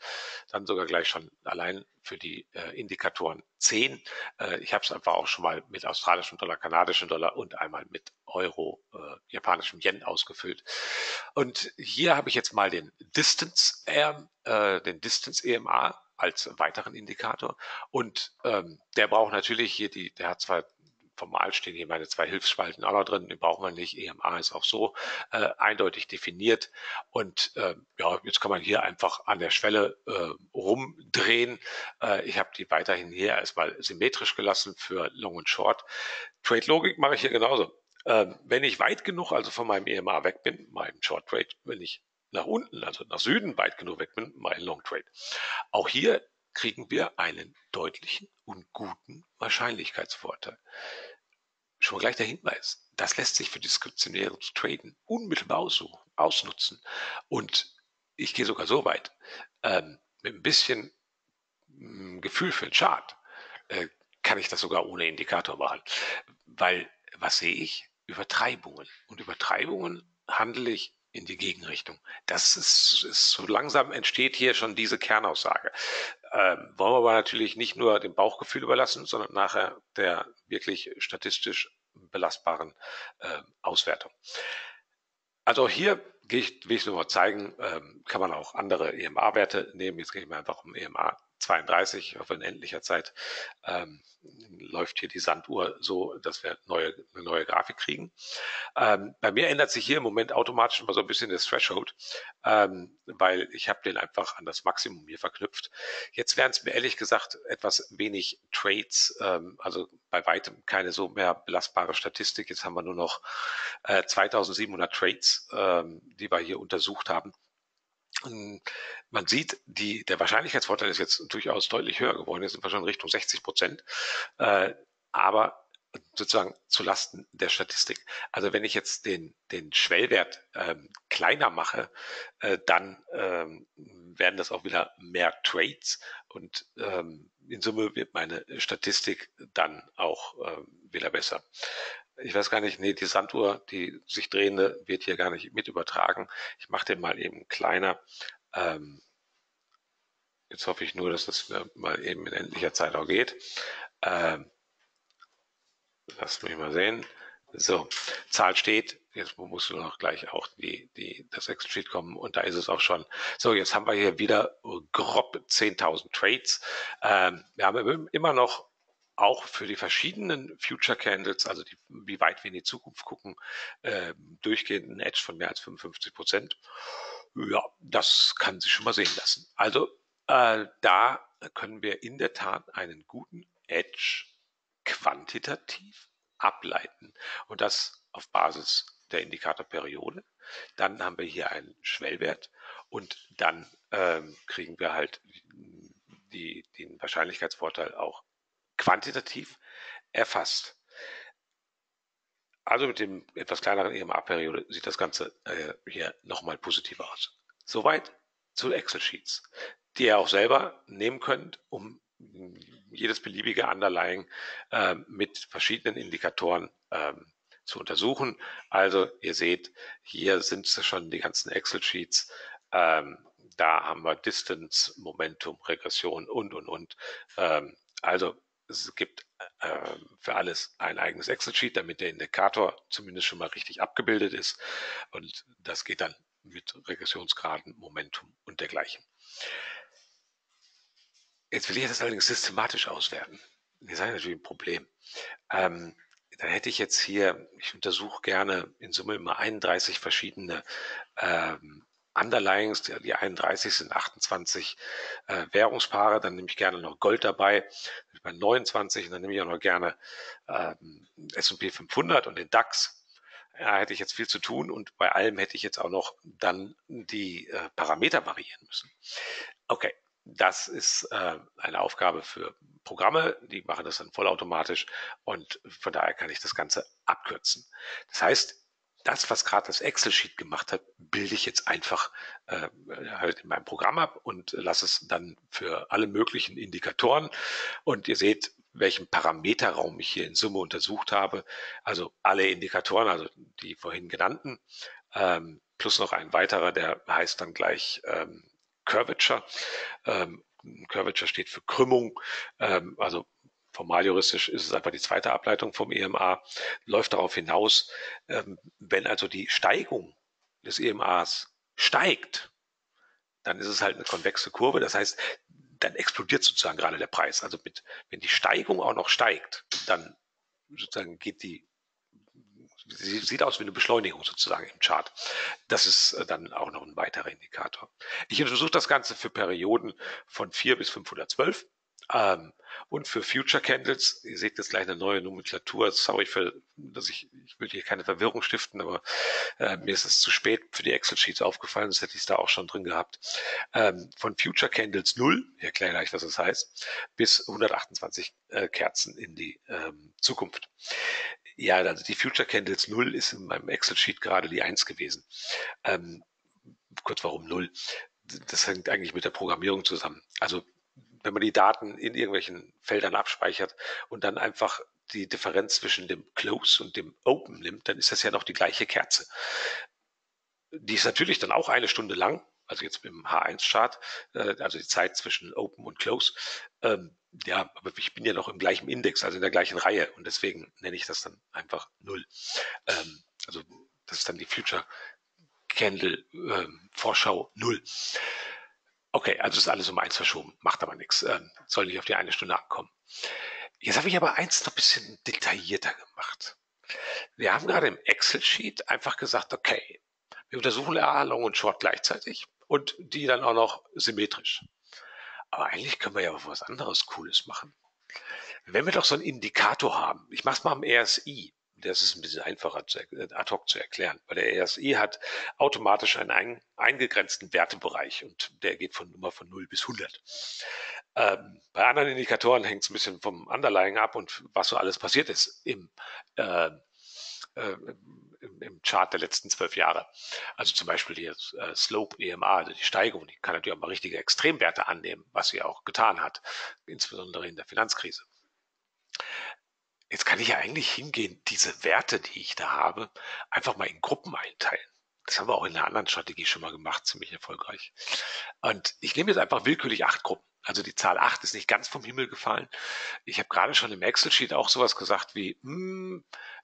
dann sogar gleich schon allein für die Indikatoren 10. Ich habe es einfach auch schon mal mit australischem Dollar, kanadischem Dollar und einmal mit Euro, japanischem Yen ausgefüllt. Und hier habe ich jetzt mal den Distance EMA als weiteren Indikator. Und der braucht natürlich hier der hat zwar formal stehen hier meine 2 Hilfsspalten auch noch drin, die brauchen wir nicht. EMA ist auch so eindeutig definiert. Und ja, jetzt kann man hier einfach an der Schwelle rumdrehen. Ich habe die weiterhin hier erstmal symmetrisch gelassen für Long und Short. Trade-Logik mache ich hier genauso. Wenn ich weit genug, also von meinem EMA weg bin, meinem Short-Trade, wenn ich nach unten, also nach Süden weit genug weg bin, mein Long-Trade. Auch hier kriegen wir einen deutlichen und guten Wahrscheinlichkeitsvorteil. Schon gleich der Hinweis, das lässt sich für diskretionäres Traden unmittelbar ausnutzen. Und ich gehe sogar so weit, mit ein bisschen Gefühl für den Chart kann ich das sogar ohne Indikator machen. Weil, was sehe ich? Übertreibungen. Und Übertreibungen handle ich in die Gegenrichtung. Das ist so langsam entsteht hier schon diese Kernaussage. Wollen wir aber natürlich nicht nur dem Bauchgefühl überlassen, sondern nachher der wirklich statistisch belastbaren Auswertung. Also hier will ich nur mal zeigen, kann man auch andere EMA-Werte nehmen. Jetzt gehe ich mal einfach um EMA 32, auf unendlicher Zeit läuft hier die Sanduhr so, dass wir eine neue Grafik kriegen. Bei mir ändert sich hier im Moment automatisch immer so ein bisschen das Threshold, weil ich habe den einfach an das Maximum hier verknüpft. Jetzt wären es mir ehrlich gesagt etwas wenig Trades, also bei weitem keine so mehr belastbare Statistik. Jetzt haben wir nur noch 2700 Trades, die wir hier untersucht haben. Und man sieht, der Wahrscheinlichkeitsvorteil ist jetzt durchaus deutlich höher geworden. Jetzt sind wir schon in Richtung 60%, aber sozusagen zu Lasten der Statistik. Also wenn ich jetzt den Schwellwert kleiner mache, dann werden das auch wieder mehr Trades und in Summe wird meine Statistik dann auch wieder besser. Ich weiß gar nicht, nee, die Sanduhr, die sich drehende, wird hier gar nicht mit übertragen. Ich mache den mal eben kleiner. Jetzt hoffe ich nur, dass das mal eben in endlicher Zeit auch geht. Lasst mich mal sehen. So, Zahl steht. Jetzt musst du noch gleich auch das Excel-Sheet kommen und da ist es auch schon. So, jetzt haben wir hier wieder grob 10.000 Trades. Wir haben immer noch auch für die verschiedenen Future Candles, also wie weit wir in die Zukunft gucken, durchgehend ein Edge von mehr als 55%. Ja, das kann sich schon mal sehen lassen. Also da können wir in der Tat einen guten Edge quantitativ ableiten und das auf Basis der Indikatorperiode. Dann haben wir hier einen Schwellwert und dann kriegen wir halt den Wahrscheinlichkeitsvorteil auch quantitativ erfasst. Also mit dem etwas kleineren EMA-Periode sieht das Ganze hier nochmal positiver aus. Soweit zu Excel-Sheets, die ihr auch selber nehmen könnt, um jedes beliebige Underlying mit verschiedenen Indikatoren zu untersuchen. Also ihr seht, hier sind es schon die ganzen Excel-Sheets. Da haben wir Distance, Momentum, Regression und. Also es gibt für alles ein eigenes Excel-Sheet, damit der Indikator zumindest schon mal richtig abgebildet ist. Und das geht dann mit Regressionsgraden, Momentum und dergleichen. Jetzt will ich das allerdings systematisch auswerten. Das ist natürlich ein Problem. Dann hätte ich jetzt hier, ich untersuche gerne in Summe immer 31 verschiedene Underlyings, die 31 sind 28 Währungspaare, dann nehme ich gerne noch Gold dabei, bei 29, und dann nehme ich auch noch gerne S&P 500 und den DAX. Da hätte ich jetzt viel zu tun und bei allem hätte ich jetzt auch noch dann die Parameter variieren müssen. Okay, das ist eine Aufgabe für Programme, die machen das dann vollautomatisch und von daher kann ich das Ganze abkürzen. Das heißt, das, was gerade das Excel-Sheet gemacht hat, bilde ich jetzt einfach halt in meinem Programm ab und lasse es dann für alle möglichen Indikatoren. Und ihr seht, welchen Parameterraum ich hier in Summe untersucht habe. Also alle Indikatoren, also die vorhin genannten, plus noch ein weiterer, der heißt dann gleich Curvature. Curvature steht für Krümmung, also formal juristisch ist es einfach die zweite Ableitung vom EMA, läuft darauf hinaus, wenn also die Steigung des EMAs steigt, dann ist es halt eine konvexe Kurve, das heißt, dann explodiert sozusagen gerade der Preis. Also wenn die Steigung auch noch steigt, dann sozusagen sieht aus wie eine Beschleunigung sozusagen im Chart. Das ist dann auch noch ein weiterer Indikator. Ich untersuche das Ganze für Perioden von 4 bis 512. Und für Future Candles, ihr seht jetzt gleich eine neue Nomenklatur, sorry, ich will hier keine Verwirrung stiften, aber mir ist es zu spät für die Excel-Sheets aufgefallen, sonst hätte ich es da auch schon drin gehabt. Von Future Candles 0, ich erkläre gleich, was das heißt, bis 128 Kerzen in die Zukunft. Ja, also die Future Candles 0 ist in meinem Excel-Sheet gerade die 1 gewesen. Kurz, warum 0? Das hängt eigentlich mit der Programmierung zusammen. Also wenn man die Daten in irgendwelchen Feldern abspeichert und dann einfach die Differenz zwischen dem Close und dem Open nimmt, dann ist das ja noch die gleiche Kerze. Die ist natürlich dann auch eine Stunde lang, also jetzt im H1-Chart, also die Zeit zwischen Open und Close. Ja, aber ich bin ja noch im gleichen Index, also in der gleichen Reihe und deswegen nenne ich das dann einfach 0. Also das ist dann die Future Candle Vorschau 0. Okay, also ist alles um 1 verschoben, macht aber nichts, soll nicht auf die eine Stunde ankommen. Jetzt habe ich aber eins noch ein bisschen detaillierter gemacht. Wir haben gerade im Excel-Sheet einfach gesagt, okay, wir untersuchen LA, Long und Short gleichzeitig und die dann auch noch symmetrisch. Aber eigentlich können wir ja auch was anderes Cooles machen. Wenn wir doch so einen Indikator haben, ich mache es mal am RSI, das ist ein bisschen einfacher ad hoc zu erklären, weil der RSI hat automatisch einen eingegrenzten Wertebereich und der geht von immer von 0 bis 100. Bei anderen Indikatoren hängt es ein bisschen vom Underlying ab und was so alles passiert ist im Chart der letzten 12 Jahre. Also zum Beispiel hier Slope EMA, also die Steigung, die kann natürlich auch mal richtige Extremwerte annehmen, was sie auch getan hat, insbesondere in der Finanzkrise. Jetzt kann ich ja eigentlich hingehen, diese Werte, die ich da habe, einfach mal in Gruppen einteilen. Das haben wir auch in einer anderen Strategie schon mal gemacht, ziemlich erfolgreich. Und ich nehme jetzt einfach willkürlich 8 Gruppen. Also die Zahl 8 ist nicht ganz vom Himmel gefallen. Ich habe gerade schon im Excel-Sheet auch sowas gesagt wie,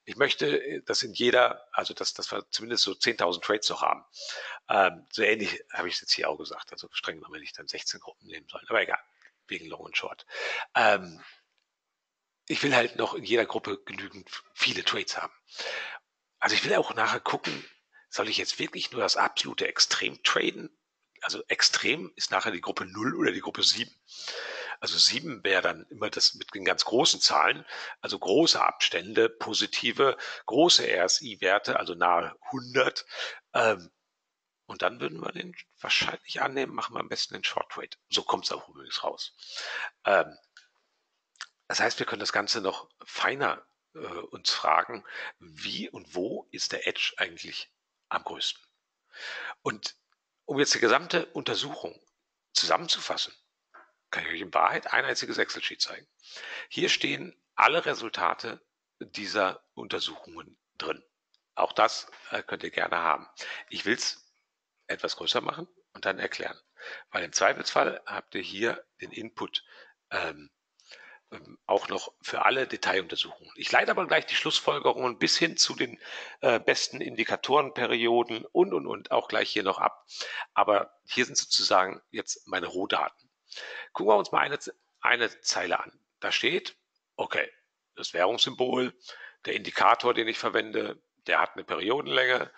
ich möchte, dass in jeder, also dass wir zumindest so 10.000 Trades noch haben. So ähnlich habe ich es jetzt hier auch gesagt. Also streng genommen hätte ich dann 16 Gruppen nehmen sollen. Aber egal, wegen Long und Short. Ich will halt noch in jeder Gruppe genügend viele Trades haben. Also ich will auch nachher gucken, soll ich jetzt wirklich nur das absolute Extrem traden? Also Extrem ist nachher die Gruppe 0 oder die Gruppe 7. Also 7 wäre dann immer das mit den ganz großen Zahlen, also große Abstände, positive, große RSI-Werte, also nahe 100. Und dann würden wir den wahrscheinlich annehmen, machen wir am besten den Short Trade. So kommt es auch übrigens raus. Das heißt, wir können das Ganze noch feiner uns fragen, wie und wo ist der Edge eigentlich am größten? Und um jetzt die gesamte Untersuchung zusammenzufassen, kann ich euch in Wahrheit ein einziges Excel-Sheet zeigen. Hier stehen alle Resultate dieser Untersuchungen drin. Auch das könnt ihr gerne haben. Ich will es etwas größer machen und dann erklären. Weil im Zweifelsfall habt ihr hier den Input auch noch für alle Detailuntersuchungen. Ich leite aber gleich die Schlussfolgerungen bis hin zu den besten Indikatorenperioden und auch gleich hier noch ab. Aber hier sind sozusagen jetzt meine Rohdaten. Gucken wir uns mal eine Zeile an. Da steht, okay, das Währungssymbol, der Indikator, den ich verwende, der hat eine Periodenlänge,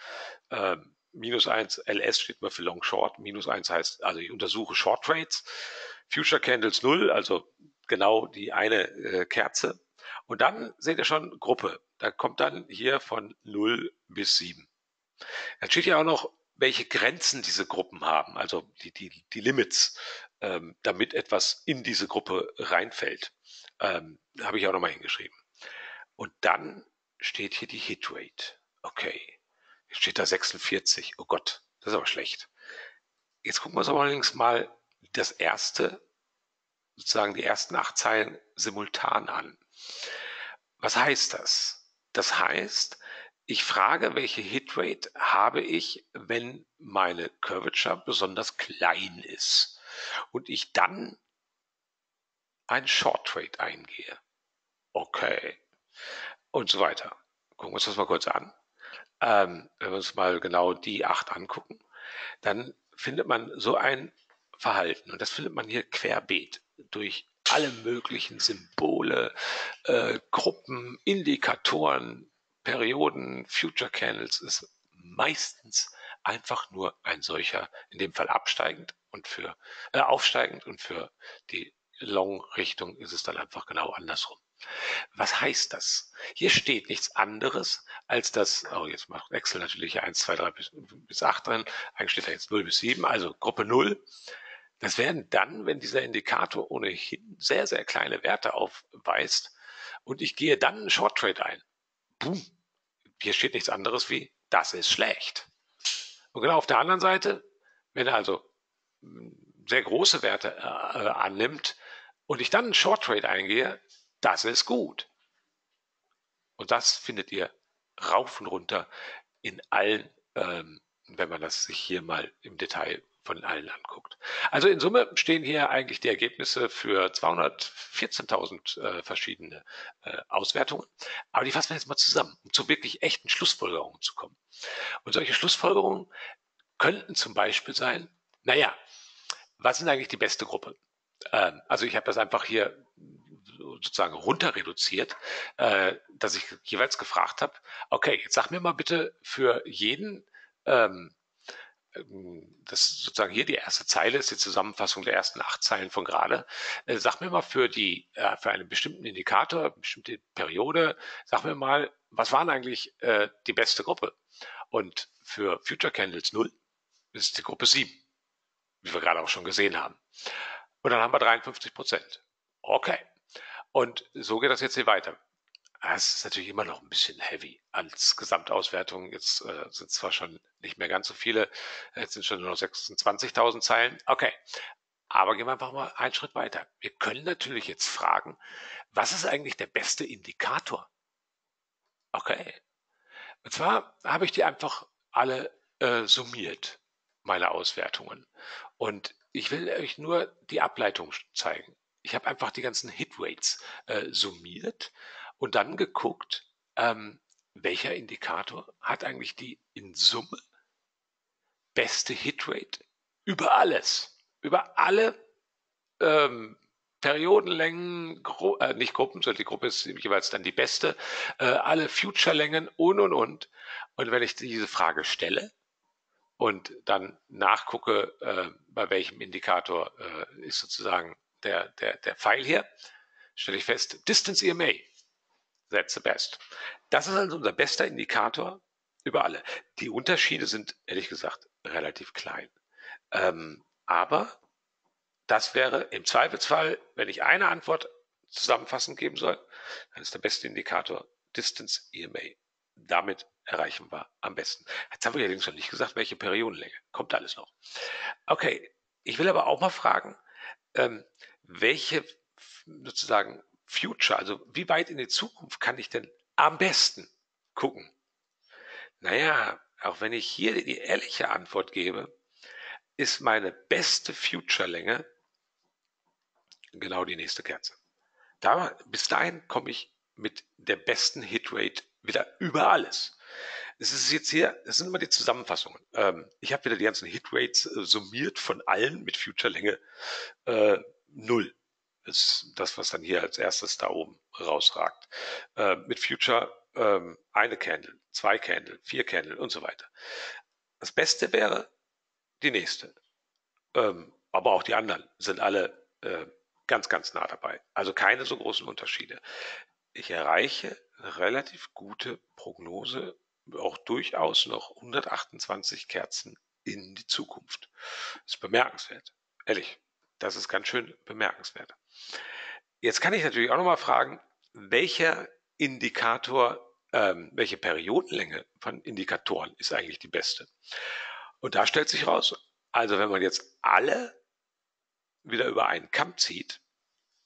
-1, LS steht mal für Long Short, -1 heißt, also ich untersuche Short Trades, Future Candles 0, also genau die eine Kerze. Und dann seht ihr schon Gruppe, da kommt dann hier von 0 bis 7. Dann steht ja auch noch, welche Grenzen diese Gruppen haben, also die Limits, damit etwas in diese Gruppe reinfällt. Habe ich auch nochmal hingeschrieben. Und dann steht hier die Hitrate. Okay, jetzt steht da 46. Oh Gott, das ist aber schlecht. Jetzt gucken wir uns aber allerdings mal das erste, sozusagen die ersten 8 Zeilen simultan an. Was heißt das? Das heißt, ich frage, welche Hitrate habe ich, wenn meine Curvature besonders klein ist und ich dann ein Short Trade eingehe. Okay. Und so weiter. Gucken wir uns das mal kurz an. Wenn wir uns mal genau die 8 angucken, dann findet man so ein Verhalten. Und das findet man hier querbeet durch alle möglichen Symbole, Gruppen, Indikatoren, Perioden, Future Candles. Ist meistens einfach nur ein solcher, in dem Fall absteigend und für aufsteigend, und für die Long-Richtung ist es dann einfach genau andersrum. Was heißt das? Hier steht nichts anderes als das, oh, jetzt macht Excel natürlich 1, 2, 3 bis 8 drin, eigentlich steht da jetzt 0 bis 7, also Gruppe 0. Das werden dann, wenn dieser Indikator ohnehin sehr, sehr kleine Werte aufweist und ich gehe dann einen Short Trade ein. Boom. Hier steht nichts anderes wie, das ist schlecht. Und genau auf der anderen Seite, wenn er also sehr große Werte annimmt und ich dann einen Short Trade eingehe, das ist gut. Und das findet ihr rauf und runter in allen, wenn man das sich hier mal im Detail von allen anguckt. Also in Summe stehen hier eigentlich die Ergebnisse für 214.000 verschiedene Auswertungen. Aber die fassen wir jetzt mal zusammen, um zu wirklich echten Schlussfolgerungen zu kommen. Und solche Schlussfolgerungen könnten zum Beispiel sein, naja, was sind eigentlich die beste Gruppe? Also ich habe das einfach hier sozusagen runter reduziert, dass ich jeweils gefragt habe, okay, jetzt sag mir mal bitte für jeden, das sozusagen hier die erste Zeile ist die Zusammenfassung der ersten 8 Zeilen von gerade, sag mir mal für einen bestimmten Indikator, eine bestimmte Periode, sag mir mal, was waren eigentlich die beste Gruppe? Und für Future Candles 0 ist die Gruppe 7, wie wir gerade auch schon gesehen haben. Und dann haben wir 53%. Okay. Und so geht das jetzt hier weiter. Das ist natürlich immer noch ein bisschen heavy als Gesamtauswertung. Jetzt sind zwar schon nicht mehr ganz so viele, jetzt sind schon nur noch 26.000 Zeilen. Okay, aber gehen wir einfach mal einen Schritt weiter. Wir können natürlich jetzt fragen, was ist eigentlich der beste Indikator? Okay, und zwar habe ich die einfach alle summiert, meine Auswertungen. Und ich will euch nur die Ableitung zeigen. Ich habe einfach die ganzen Hitrates summiert und dann geguckt, welcher Indikator hat eigentlich die in Summe beste Hitrate über alles, über alle Periodenlängen, nicht Gruppen, sondern die Gruppe ist jeweils dann die beste, alle Future-Längen und. Und wenn ich diese Frage stelle und dann nachgucke, bei welchem Indikator ist sozusagen der Pfeil hier, stelle ich fest, Distance EMA, that's the best. Das ist also unser bester Indikator über alle. Die Unterschiede sind, ehrlich gesagt, relativ klein. Aber das wäre im Zweifelsfall, wenn ich eine Antwort zusammenfassend geben soll, dann ist der beste Indikator Distance EMA. Damit erreichen wir am besten. Jetzt haben wir allerdings noch nicht gesagt, welche Periodenlänge. Kommt alles noch. Okay, ich will aber auch mal fragen, welche sozusagen Future, also wie weit in die Zukunft kann ich denn am besten gucken? Naja, auch wenn ich hier die ehrliche Antwort gebe, ist meine beste Future-Länge genau die nächste Kerze. Bis dahin komme ich mit der besten Hitrate wieder über alles. Es ist jetzt hier, es sind immer die Zusammenfassungen. Ich habe wieder die ganzen Hitrates summiert von allen mit Future-Länge 0. Ist das, was dann hier als erstes da oben rausragt. Mit Future eine Candle, 2 Candle, 4 Candle und so weiter. Das Beste wäre die nächste. Aber auch die anderen sind alle ganz, ganz nah dabei. Also keine so großen Unterschiede. Ich erreiche eine relativ gute Prognose, auch durchaus noch 128 Kerzen in die Zukunft. Das ist bemerkenswert. Ehrlich, das ist ganz schön bemerkenswert. Jetzt kann ich natürlich auch nochmal fragen, welcher Indikator, welche Periodenlänge von Indikatoren ist eigentlich die beste? Und da stellt sich raus, also wenn man jetzt alle wieder über einen Kamm zieht,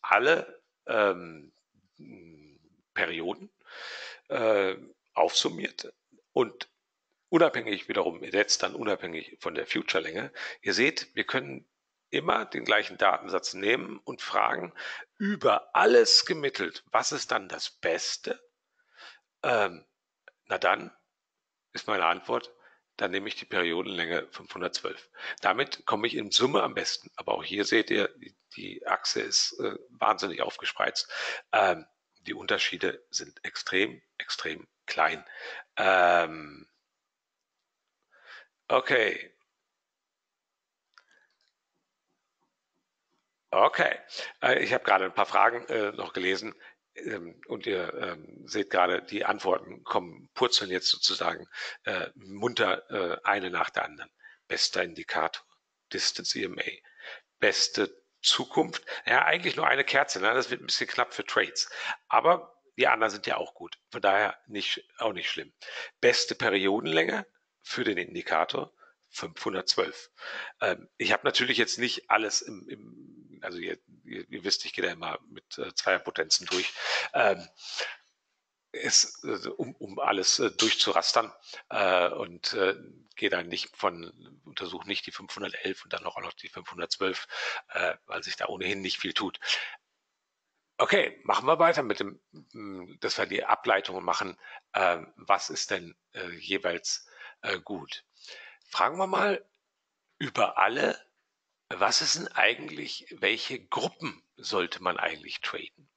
alle Perioden aufsummiert und unabhängig wiederum, jetzt dann unabhängig von der Future-Länge, ihr seht, wir können immer den gleichen Datensatz nehmen und fragen, über alles gemittelt, was ist dann das Beste? Na dann ist meine Antwort, dann nehme ich die Periodenlänge 512. Damit komme ich in Summe am besten. Aber auch hier seht ihr, die Achse ist wahnsinnig aufgespreizt. Die Unterschiede sind extrem, extrem klein. Okay. Ich habe gerade ein paar Fragen noch gelesen. Und ihr seht gerade, die Antworten kommen, purzeln jetzt sozusagen munter eine nach der anderen. Bester Indikator, Distance EMA, beste Zukunft. Ja, eigentlich nur eine Kerze, ne? Das wird ein bisschen knapp für Trades. Aber die anderen sind ja auch gut, von daher nicht, auch nicht schlimm. Beste Periodenlänge für den Indikator 512. Ich habe natürlich jetzt nicht alles also ihr wisst, ich gehe da immer mit Zweierpotenzen durch, um alles durchzurastern und gehe da nicht untersuche nicht die 511 und dann auch noch die 512, weil sich da ohnehin nicht viel tut. Okay, machen wir weiter dass wir die Ableitungen machen, was ist denn jeweils gut. Fragen wir mal über alle, was ist denn eigentlich, welche Gruppen sollte man eigentlich traden?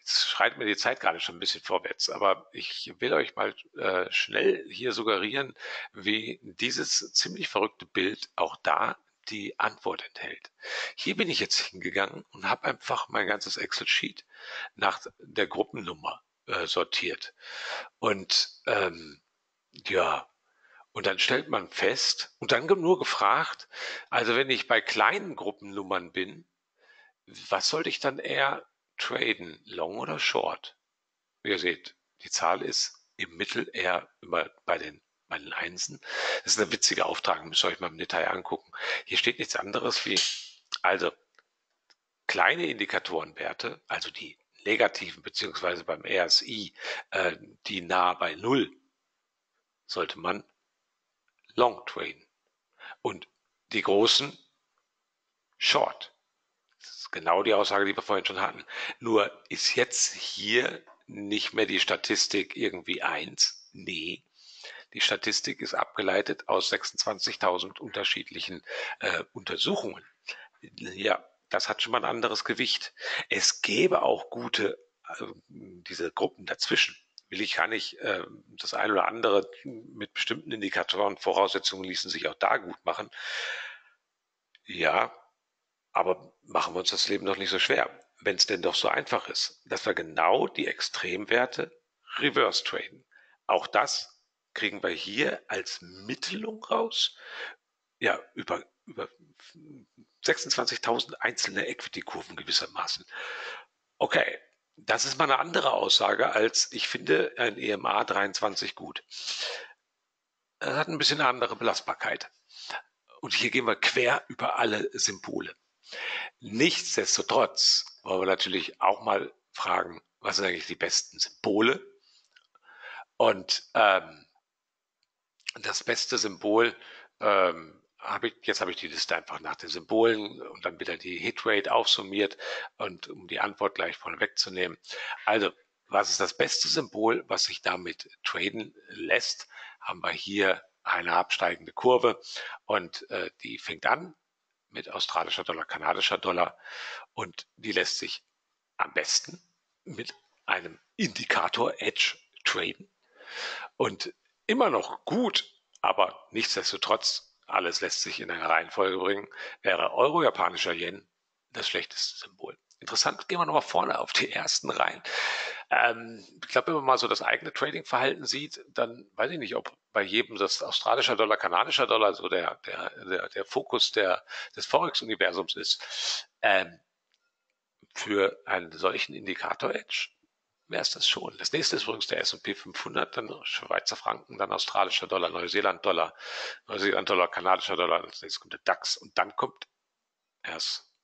Jetzt schreitet mir die Zeit gerade schon ein bisschen vorwärts, aber ich will euch mal schnell hier suggerieren, wie dieses ziemlich verrückte Bild auch da die Antwort enthält. Hier bin ich jetzt hingegangen und habe einfach mein ganzes Excel-Sheet nach der Gruppennummer sortiert. Und und dann stellt man fest, und dann nur gefragt, also wenn ich bei kleinen Gruppennummern bin, was sollte ich dann eher traden, long oder short? Ihr seht, die Zahl ist im Mittel eher immer bei den Einsen. Das ist eine witzige Auftragung, müsst ihr euch mal im Detail angucken. Hier steht nichts anderes wie, also kleine Indikatorenwerte, also die negativen, beziehungsweise beim RSI, die nah bei 0, sollte man long traden und die großen short. Das ist genau die Aussage, die wir vorhin schon hatten. Nur ist jetzt hier nicht mehr die Statistik irgendwie 1. Nee, die Statistik ist abgeleitet aus 26.000 unterschiedlichen Untersuchungen. Ja, das hat schon mal ein anderes Gewicht. Es gäbe auch gute, diese Gruppen dazwischen. Kann ich das ein oder andere mit bestimmten Indikatoren, Voraussetzungen ließen sich auch da gut machen. Ja, aber machen wir uns das Leben doch nicht so schwer, wenn es denn doch so einfach ist, dass wir genau die Extremwerte reverse traden. Auch das kriegen wir hier als Mittelung raus. Ja, über 26.000 einzelne Equity-Kurven gewissermaßen. Okay. Das ist mal eine andere Aussage als, ich finde ein EMA 23 gut. Das hat ein bisschen eine andere Belastbarkeit. Und hier gehen wir quer über alle Symbole. Nichtsdestotrotz wollen wir natürlich auch mal fragen, was sind eigentlich die besten Symbole? Und das beste Symbol jetzt habe ich die Liste einfach nach den Symbolen und dann wieder die Hitrate aufsummiert, und um die Antwort gleich vorne wegzunehmen. Also, was ist das beste Symbol, was sich damit traden lässt? Haben wir hier eine absteigende Kurve, und die fängt an mit australischer Dollar, kanadischer Dollar, und die lässt sich am besten mit einem Indikator Edge traden. Und immer noch gut, aber nichtsdestotrotz, alles lässt sich in eine Reihenfolge bringen, wäre Euro-japanischer Yen das schlechteste Symbol. Interessant, gehen wir nochmal vorne auf die ersten rein. Ich glaube, wenn man mal so das eigene Trading-Verhalten sieht, dann weiß ich nicht, ob bei jedem das australischer Dollar, kanadischer Dollar so der Fokus des Forex-Universums ist. Für einen solchen Indikator-Edge wäre es das schon. Das nächste ist übrigens der S&P 500, dann Schweizer Franken, dann australischer Dollar, Neuseeland-Dollar, kanadischer Dollar, als nächstes kommt der DAX, und dann kommt erst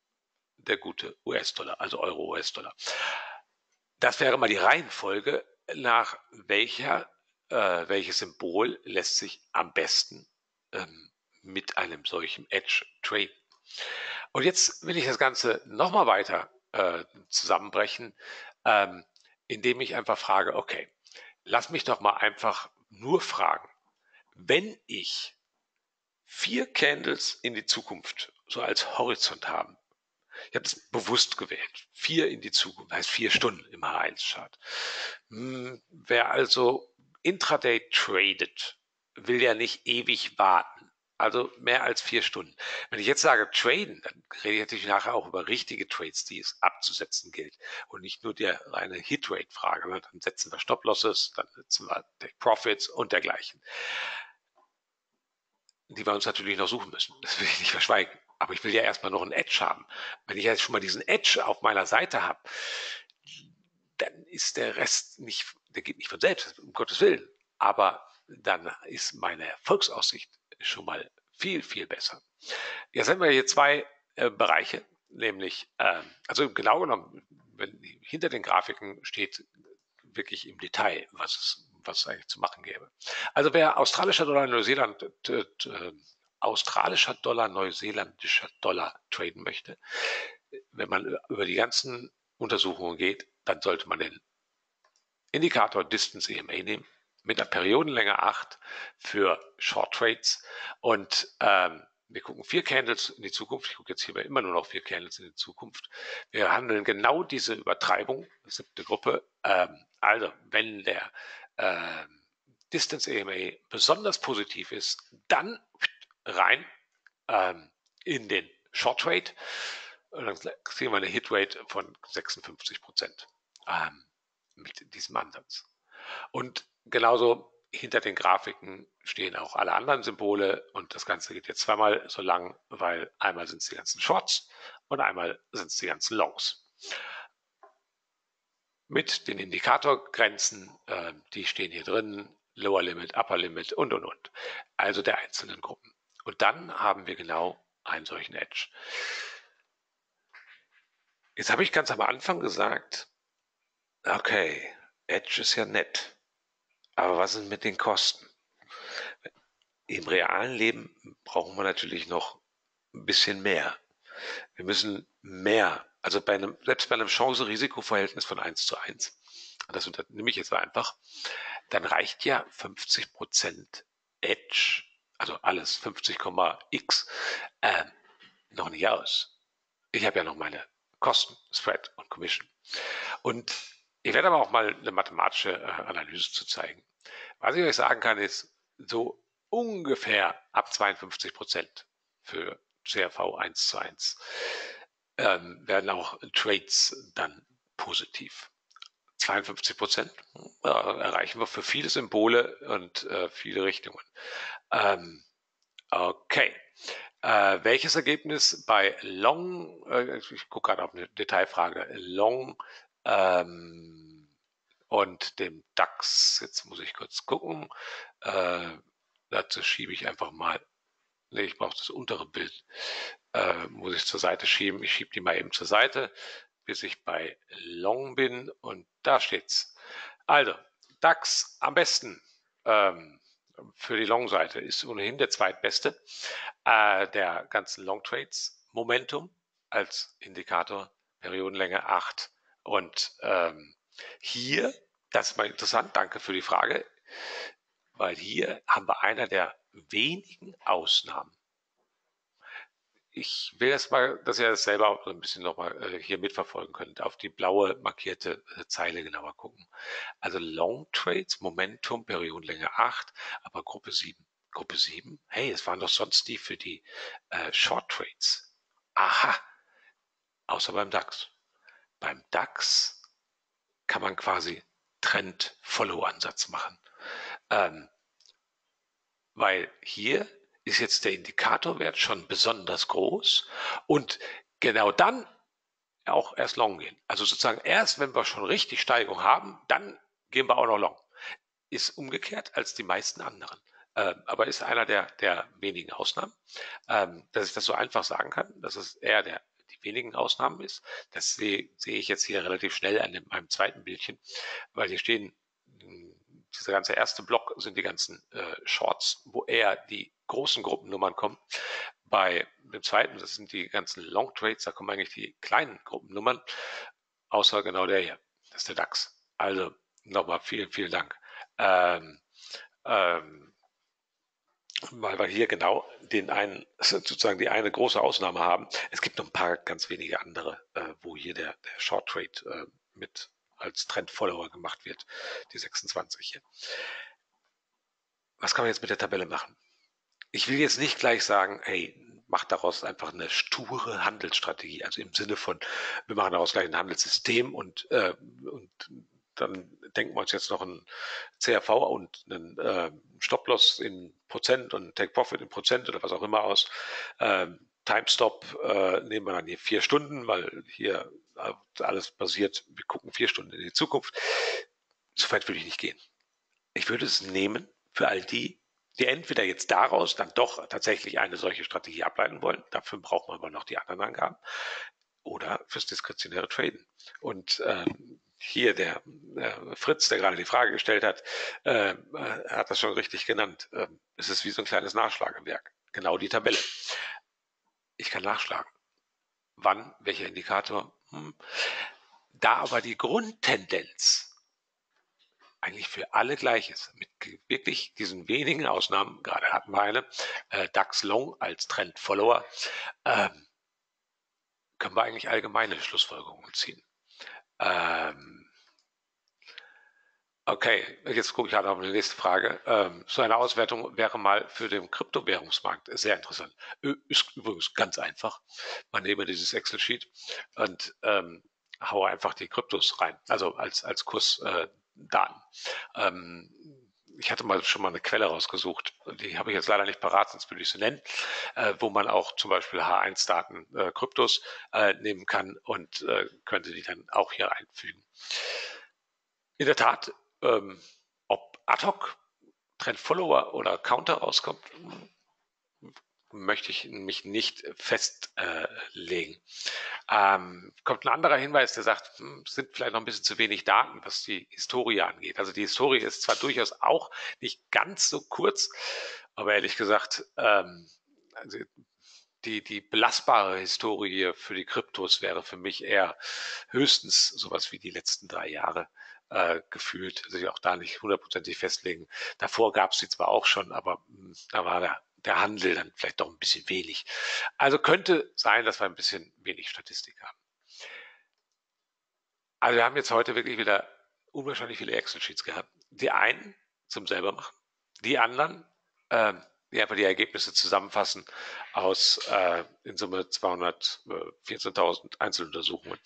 der gute US-Dollar, also Euro-US-Dollar. Das wäre mal die Reihenfolge, nach welches Symbol lässt sich am besten mit einem solchen Edge traden. Und jetzt will ich das Ganze nochmal weiter zusammenbrechen, indem ich einfach frage, okay, lass mich doch mal einfach nur fragen, wenn ich 4 Candles in die Zukunft so als Horizont habe, ich habe es bewusst gewählt, 4 in die Zukunft, heißt 4 Stunden im H1-Chart. Wer also Intraday tradet, will ja nicht ewig warten, also mehr als 4 Stunden. Wenn ich jetzt sage traden, dann rede ich natürlich nachher auch über richtige Trades, die es abzusetzen gilt, und nicht nur die reine Hitrate-Frage. Dann setzen wir Stop-Losses, dann setzen wir Take-Profits und dergleichen, die wir uns natürlich noch suchen müssen, das will ich nicht verschweigen. Aber ich will ja erstmal noch einen Edge haben. Wenn ich jetzt schon mal diesen Edge auf meiner Seite habe, dann ist der Rest nicht, der geht nicht von selbst, um Gottes Willen. Aber dann ist meine Erfolgsaussicht schon mal viel, viel besser. Jetzt haben wir hier 2 Bereiche, nämlich, also genau genommen, wenn hinter den Grafiken steht wirklich im Detail, was es eigentlich zu machen gäbe. Also wer australischer Dollar, neuseeländischer Dollar traden möchte, wenn man über die ganzen Untersuchungen geht, dann sollte man den Indikator Distance EMA nehmen, mit einer Periodenlänge 8 für Short Trades, und wir gucken 4 Candles in die Zukunft. Ich gucke jetzt hierbei immer nur noch 4 Candles in die Zukunft. Wir handeln genau diese Übertreibung, 7. Gruppe. Also, wenn der Distance EMA besonders positiv ist, dann rein in den Short Trade, und dann kriegen wir eine Hitrate von 56% mit diesem Ansatz. Und genauso hinter den Grafiken stehen auch alle anderen Symbole, und das Ganze geht jetzt zweimal so lang, weil einmal sind es die ganzen Shorts und einmal sind es die ganzen Longs. Mit den Indikatorgrenzen, die stehen hier drin, Lower Limit, Upper Limit und. Also der einzelnen Gruppen. Und dann haben wir genau einen solchen Edge. Jetzt habe ich ganz am Anfang gesagt, okay, Edge ist ja nett, aber was sind mit den Kosten? Im realen Leben brauchen wir natürlich noch ein bisschen mehr. Wir müssen mehr, also selbst bei einem Chance-Risiko-Verhältnis von 1:1, das nehme ich jetzt einfach, dann reicht ja 50% Edge, also alles 50,x, noch nicht aus. Ich habe ja noch meine Kosten, Spread und Commission. Und ich werde aber auch mal eine mathematische Analyse zu zeigen. Was ich euch sagen kann, ist, so ungefähr ab 52% für CRV 1:1 werden auch Trades dann positiv. 52% erreichen wir für viele Symbole und viele Richtungen. Okay, welches Ergebnis bei Long, ich gucke gerade auf eine Detailfrage, Long und dem DAX, jetzt muss ich kurz gucken, dazu schiebe ich einfach mal, nee, ich brauche das untere Bild, muss ich zur Seite schieben, ich schiebe die mal eben zur Seite, bis ich bei Long bin, und da steht's. Also, DAX am besten für die Long-Seite ist ohnehin der zweitbeste der ganzen Long-Trades. Momentum als Indikator, Periodenlänge 8. Und hier, das ist mal interessant, danke für die Frage, weil hier haben wir einer der wenigen Ausnahmen. Ich will jetzt mal, dass ihr das selber ein bisschen nochmal hier mitverfolgen könnt, auf die blaue markierte Zeile genauer gucken. Also Long Trades, Momentum, Periodenlänge 8, aber Gruppe 7. Gruppe 7, hey, es waren doch sonst die für die Short Trades. Aha, außer beim DAX. Beim DAX kann man quasi Trend-Follow-Ansatz machen, weil hier ist jetzt der Indikatorwert schon besonders groß und genau dann auch erst long gehen. Also sozusagen erst, wenn wir schon richtig Steigung haben, dann gehen wir auch noch long. Ist umgekehrt als die meisten anderen, aber ist einer der wenigen Ausnahmen, dass ich das so einfach sagen kann, dass es eher die wenigen Ausnahmen ist. Das sehe ich jetzt hier relativ schnell an meinem zweiten Bildchen, weil hier stehen, dieser ganze erste Block sind die ganzen Shorts, wo eher die großen Gruppennummern kommen. Bei dem zweiten, das sind die ganzen Long Trades, da kommen eigentlich die kleinen Gruppennummern, außer genau der hier, das ist der DAX. Also nochmal vielen, vielen Dank, weil wir hier genau den einen, sozusagen die eine große Ausnahme haben. Es gibt noch ein paar ganz wenige andere, wo hier der Short Trade mit als Trendfollower gemacht wird, die 26 hier. Was kann man jetzt mit der Tabelle machen? Ich will jetzt nicht gleich sagen, hey, macht daraus einfach eine sture Handelsstrategie, also im Sinne von, wir machen daraus gleich ein Handelssystem und dann denken wir uns jetzt noch ein CRV und einen Stop-Loss in Prozent und Take-Profit in Prozent oder was auch immer aus. Time-Stop nehmen wir dann hier 4 Stunden, weil hier alles basiert, wir gucken 4 Stunden in die Zukunft. So weit würde ich nicht gehen. Ich würde es nehmen für all die, die entweder jetzt daraus dann doch tatsächlich eine solche Strategie ableiten wollen, dafür braucht man aber noch die anderen Angaben, oder fürs diskretionäre Traden. Und hier der Fritz, der gerade die Frage gestellt hat, hat das schon richtig genannt. Es ist wie so ein kleines Nachschlagewerk, genau die Tabelle. Ich kann nachschlagen, wann, welcher Indikator. Da aber die Grundtendenz eigentlich für alle gleich ist, mit wirklich diesen wenigen Ausnahmen, gerade hatten wir eine, DAX Long als Trend-Follower, können wir eigentlich allgemeine Schlussfolgerungen ziehen. Okay, jetzt gucke ich gerade auf die nächste Frage. So eine Auswertung wäre mal für den Kryptowährungsmarkt sehr interessant. Ist übrigens ganz einfach. Man nehme dieses Excel-Sheet und haue einfach die Kryptos rein, also als Kursdaten. Ich hatte mal schon mal eine Quelle rausgesucht, die habe ich jetzt leider nicht parat, sonst würde ich sie nennen, wo man auch zum Beispiel H1-Daten, Kryptos nehmen kann und könnte die dann auch hier einfügen. In der Tat, ob ad hoc Trend-Follower oder Counter rauskommt, möchte ich mich nicht festlegen. Kommt ein anderer Hinweis, der sagt, es sind vielleicht noch ein bisschen zu wenig Daten, was die Historie angeht. Also die Historie ist zwar durchaus auch nicht ganz so kurz, aber ehrlich gesagt, also die belastbare Historie für die Kryptos wäre für mich eher höchstens sowas wie die letzten 3 Jahre. Gefühlt, sich auch da nicht hundertprozentig festlegen. Davor gab es sie zwar auch schon, aber da war der Handel dann vielleicht doch ein bisschen wenig. Also könnte sein, dass wir ein bisschen wenig Statistik haben. Also wir haben jetzt heute wirklich wieder unwahrscheinlich viele Excel-Sheets gehabt. Die einen zum selber machen, die anderen, die einfach die Ergebnisse zusammenfassen aus in Summe 214.000 Einzeluntersuchungen.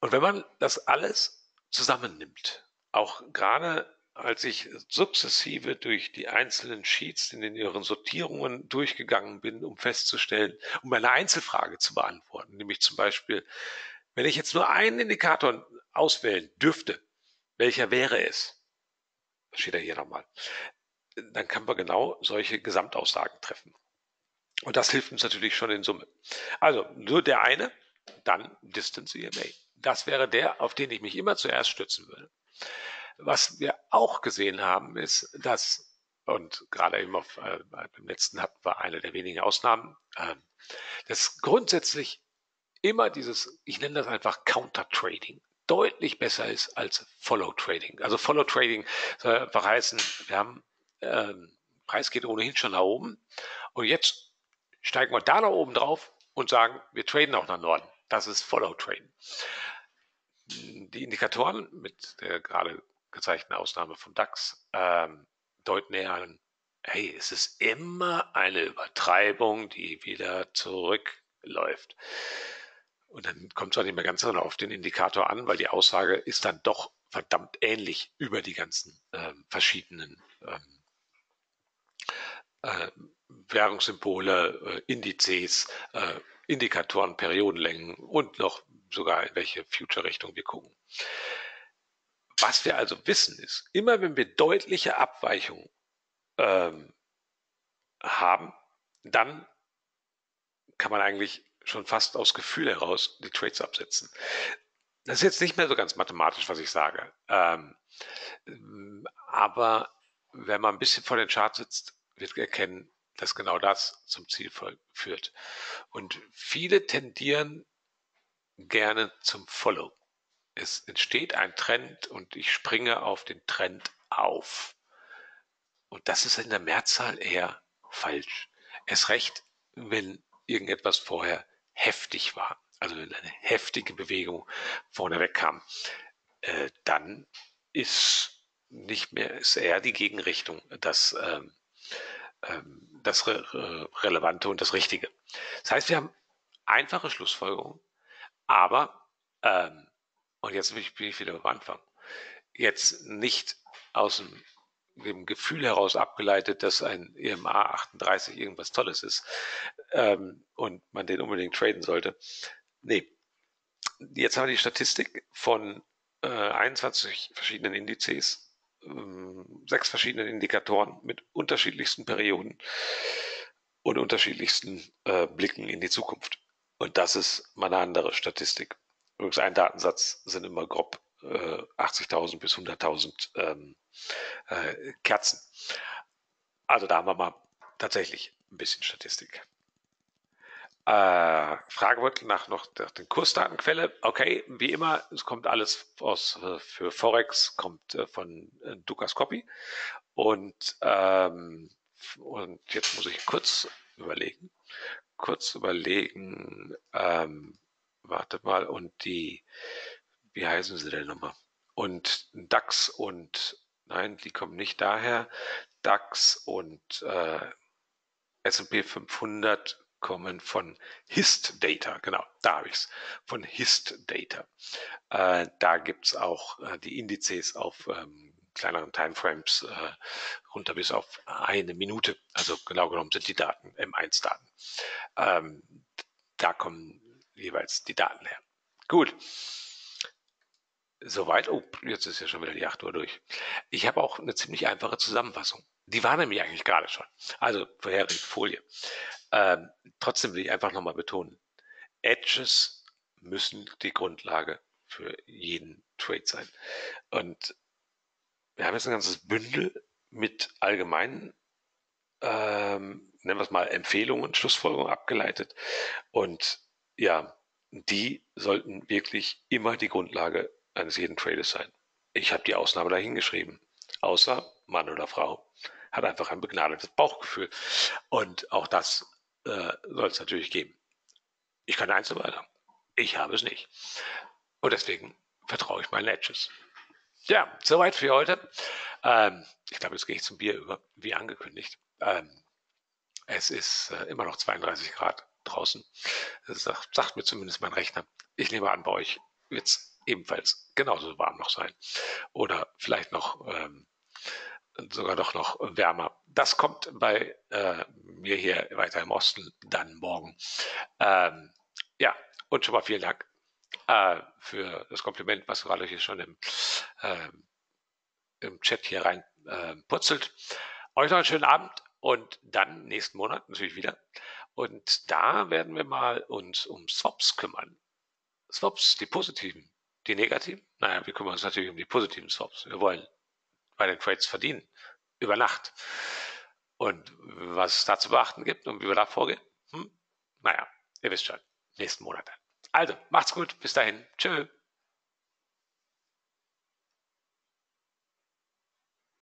Und wenn man das alles zusammennimmt. Auch gerade als ich sukzessive durch die einzelnen Sheets in ihren Sortierungen durchgegangen bin, um festzustellen, um eine Einzelfrage zu beantworten, nämlich zum Beispiel, wenn ich jetzt nur einen Indikator auswählen dürfte, welcher wäre es? Das steht ja hier nochmal. Dann kann man genau solche Gesamtaussagen treffen. Und das hilft uns natürlich schon in Summe. Also nur der eine, dann Distance EMA. Das wäre der, auf den ich mich immer zuerst stützen würde. Was wir auch gesehen haben, ist, dass Und gerade eben auf dem letzten hatten wir eine der wenigen Ausnahmen. Das ist grundsätzlich immer dieses, ich nenne das einfach Counter-Trading, deutlich besser ist als Follow-Trading. Also Follow-Trading soll einfach heißen, wir haben, Preis geht ohnehin schon nach oben und jetzt steigen wir da nach oben drauf und sagen, wir traden auch nach Norden. Das ist Follow-Trading. Die Indikatoren mit der gerade gezeigten Ausnahme vom DAX deuten eher an, hey, es ist immer eine Übertreibung, die wieder zurückläuft. Und dann kommt es auch nicht mehr ganz genau auf den Indikator an, weil die Aussage ist dann doch verdammt ähnlich über die ganzen verschiedenen Währungssymbole, Indizes, Indikatoren, Periodenlängen und noch sogar in welche Future-Richtung wir gucken. Was wir also wissen ist, immer wenn wir deutliche Abweichungen haben, dann kann man eigentlich schon fast aus Gefühl heraus die Trades absetzen. Das ist jetzt nicht mehr so ganz mathematisch, was ich sage. Aber wenn man ein bisschen vor den Chart sitzt, wird erkennen, dass genau das zum Ziel führt. Und viele tendieren gerne zum Follow. Es entsteht ein Trend und ich springe auf den Trend auf. Und das ist in der Mehrzahl eher falsch. Erst recht, wenn irgendetwas vorher heftig war, also wenn eine heftige Bewegung vorneweg kam, dann ist nicht mehr, ist eher die Gegenrichtung das, das Relevante und das Richtige. Das heißt, wir haben einfache Schlussfolgerungen, aber, und jetzt bin ich wieder am Anfang, jetzt nicht aus dem Gefühl heraus abgeleitet, dass ein EMA 38 irgendwas Tolles ist und man den unbedingt traden sollte. Nee, jetzt haben wir die Statistik von 21 verschiedenen Indizes, 6 verschiedenen Indikatoren mit unterschiedlichsten Perioden und unterschiedlichsten Blicken in die Zukunft. Und das ist mal eine andere Statistik. Übrigens, ein Datensatz sind immer grob 80.000 bis 100.000 Kerzen. Also da haben wir mal tatsächlich ein bisschen Statistik. Frage wird nach den Kursdatenquelle. Okay, wie immer, es kommt alles aus, für Forex, kommt von Dukas Copy. Und jetzt muss ich kurz überlegen, warte mal, und die, wie heißen sie denn nochmal? Und DAX und, nein, die kommen nicht daher. DAX und S&P 500 kommen von HistData, genau, da habe ich es, von HistData. Da gibt es auch die Indizes auf kleineren Timeframes runter bis auf 1 Minute. Also genau genommen sind die Daten, M1-Daten. Da kommen jeweils die Daten her. Gut. Soweit, oh, jetzt ist ja schon wieder die 8 Uhr durch. Ich habe auch eine ziemlich einfache Zusammenfassung. Die war nämlich eigentlich gerade schon. Also vorherige Folie. Trotzdem will ich einfach nochmal betonen, Edges müssen die Grundlage für jeden Trade sein. Und wir haben jetzt ein ganzes Bündel mit allgemeinen, nennen wir es mal, Empfehlungen und Schlussfolgerungen abgeleitet. Und ja, die sollten wirklich immer die Grundlage eines jeden Trades sein. Ich habe die Ausnahme dahin geschrieben. Außer Mann oder Frau hat einfach ein begnadetes Bauchgefühl. Und auch das soll es natürlich geben. Ich kann eins dabei sagen. Ich habe es nicht. Und deswegen vertraue ich meinen Edges. Ja, soweit für heute. Ich glaube, jetzt gehe ich zum Bier über, wie angekündigt. Es ist immer noch 32 Grad draußen. Das sagt mir zumindest mein Rechner. Ich nehme an, bei euch wird es ebenfalls genauso warm noch sein oder vielleicht noch sogar doch noch wärmer. Das kommt bei mir hier weiter im Osten dann morgen. Ja, und schon mal vielen Dank für das Kompliment, was gerade hier schon im Chat hier rein putzelt. Euch noch einen schönen Abend und dann nächsten Monat natürlich wieder. Und da werden wir mal uns um Swaps kümmern. Swaps, die positiven. Die negativen? Naja, wir kümmern uns natürlich um die positiven Swaps. Wir wollen bei den Trades verdienen. über Nacht. Und was es da zu beachten gibt und wie wir da vorgehen, naja, ihr wisst schon, nächsten Monat dann. Also, macht's gut, bis dahin, tschö.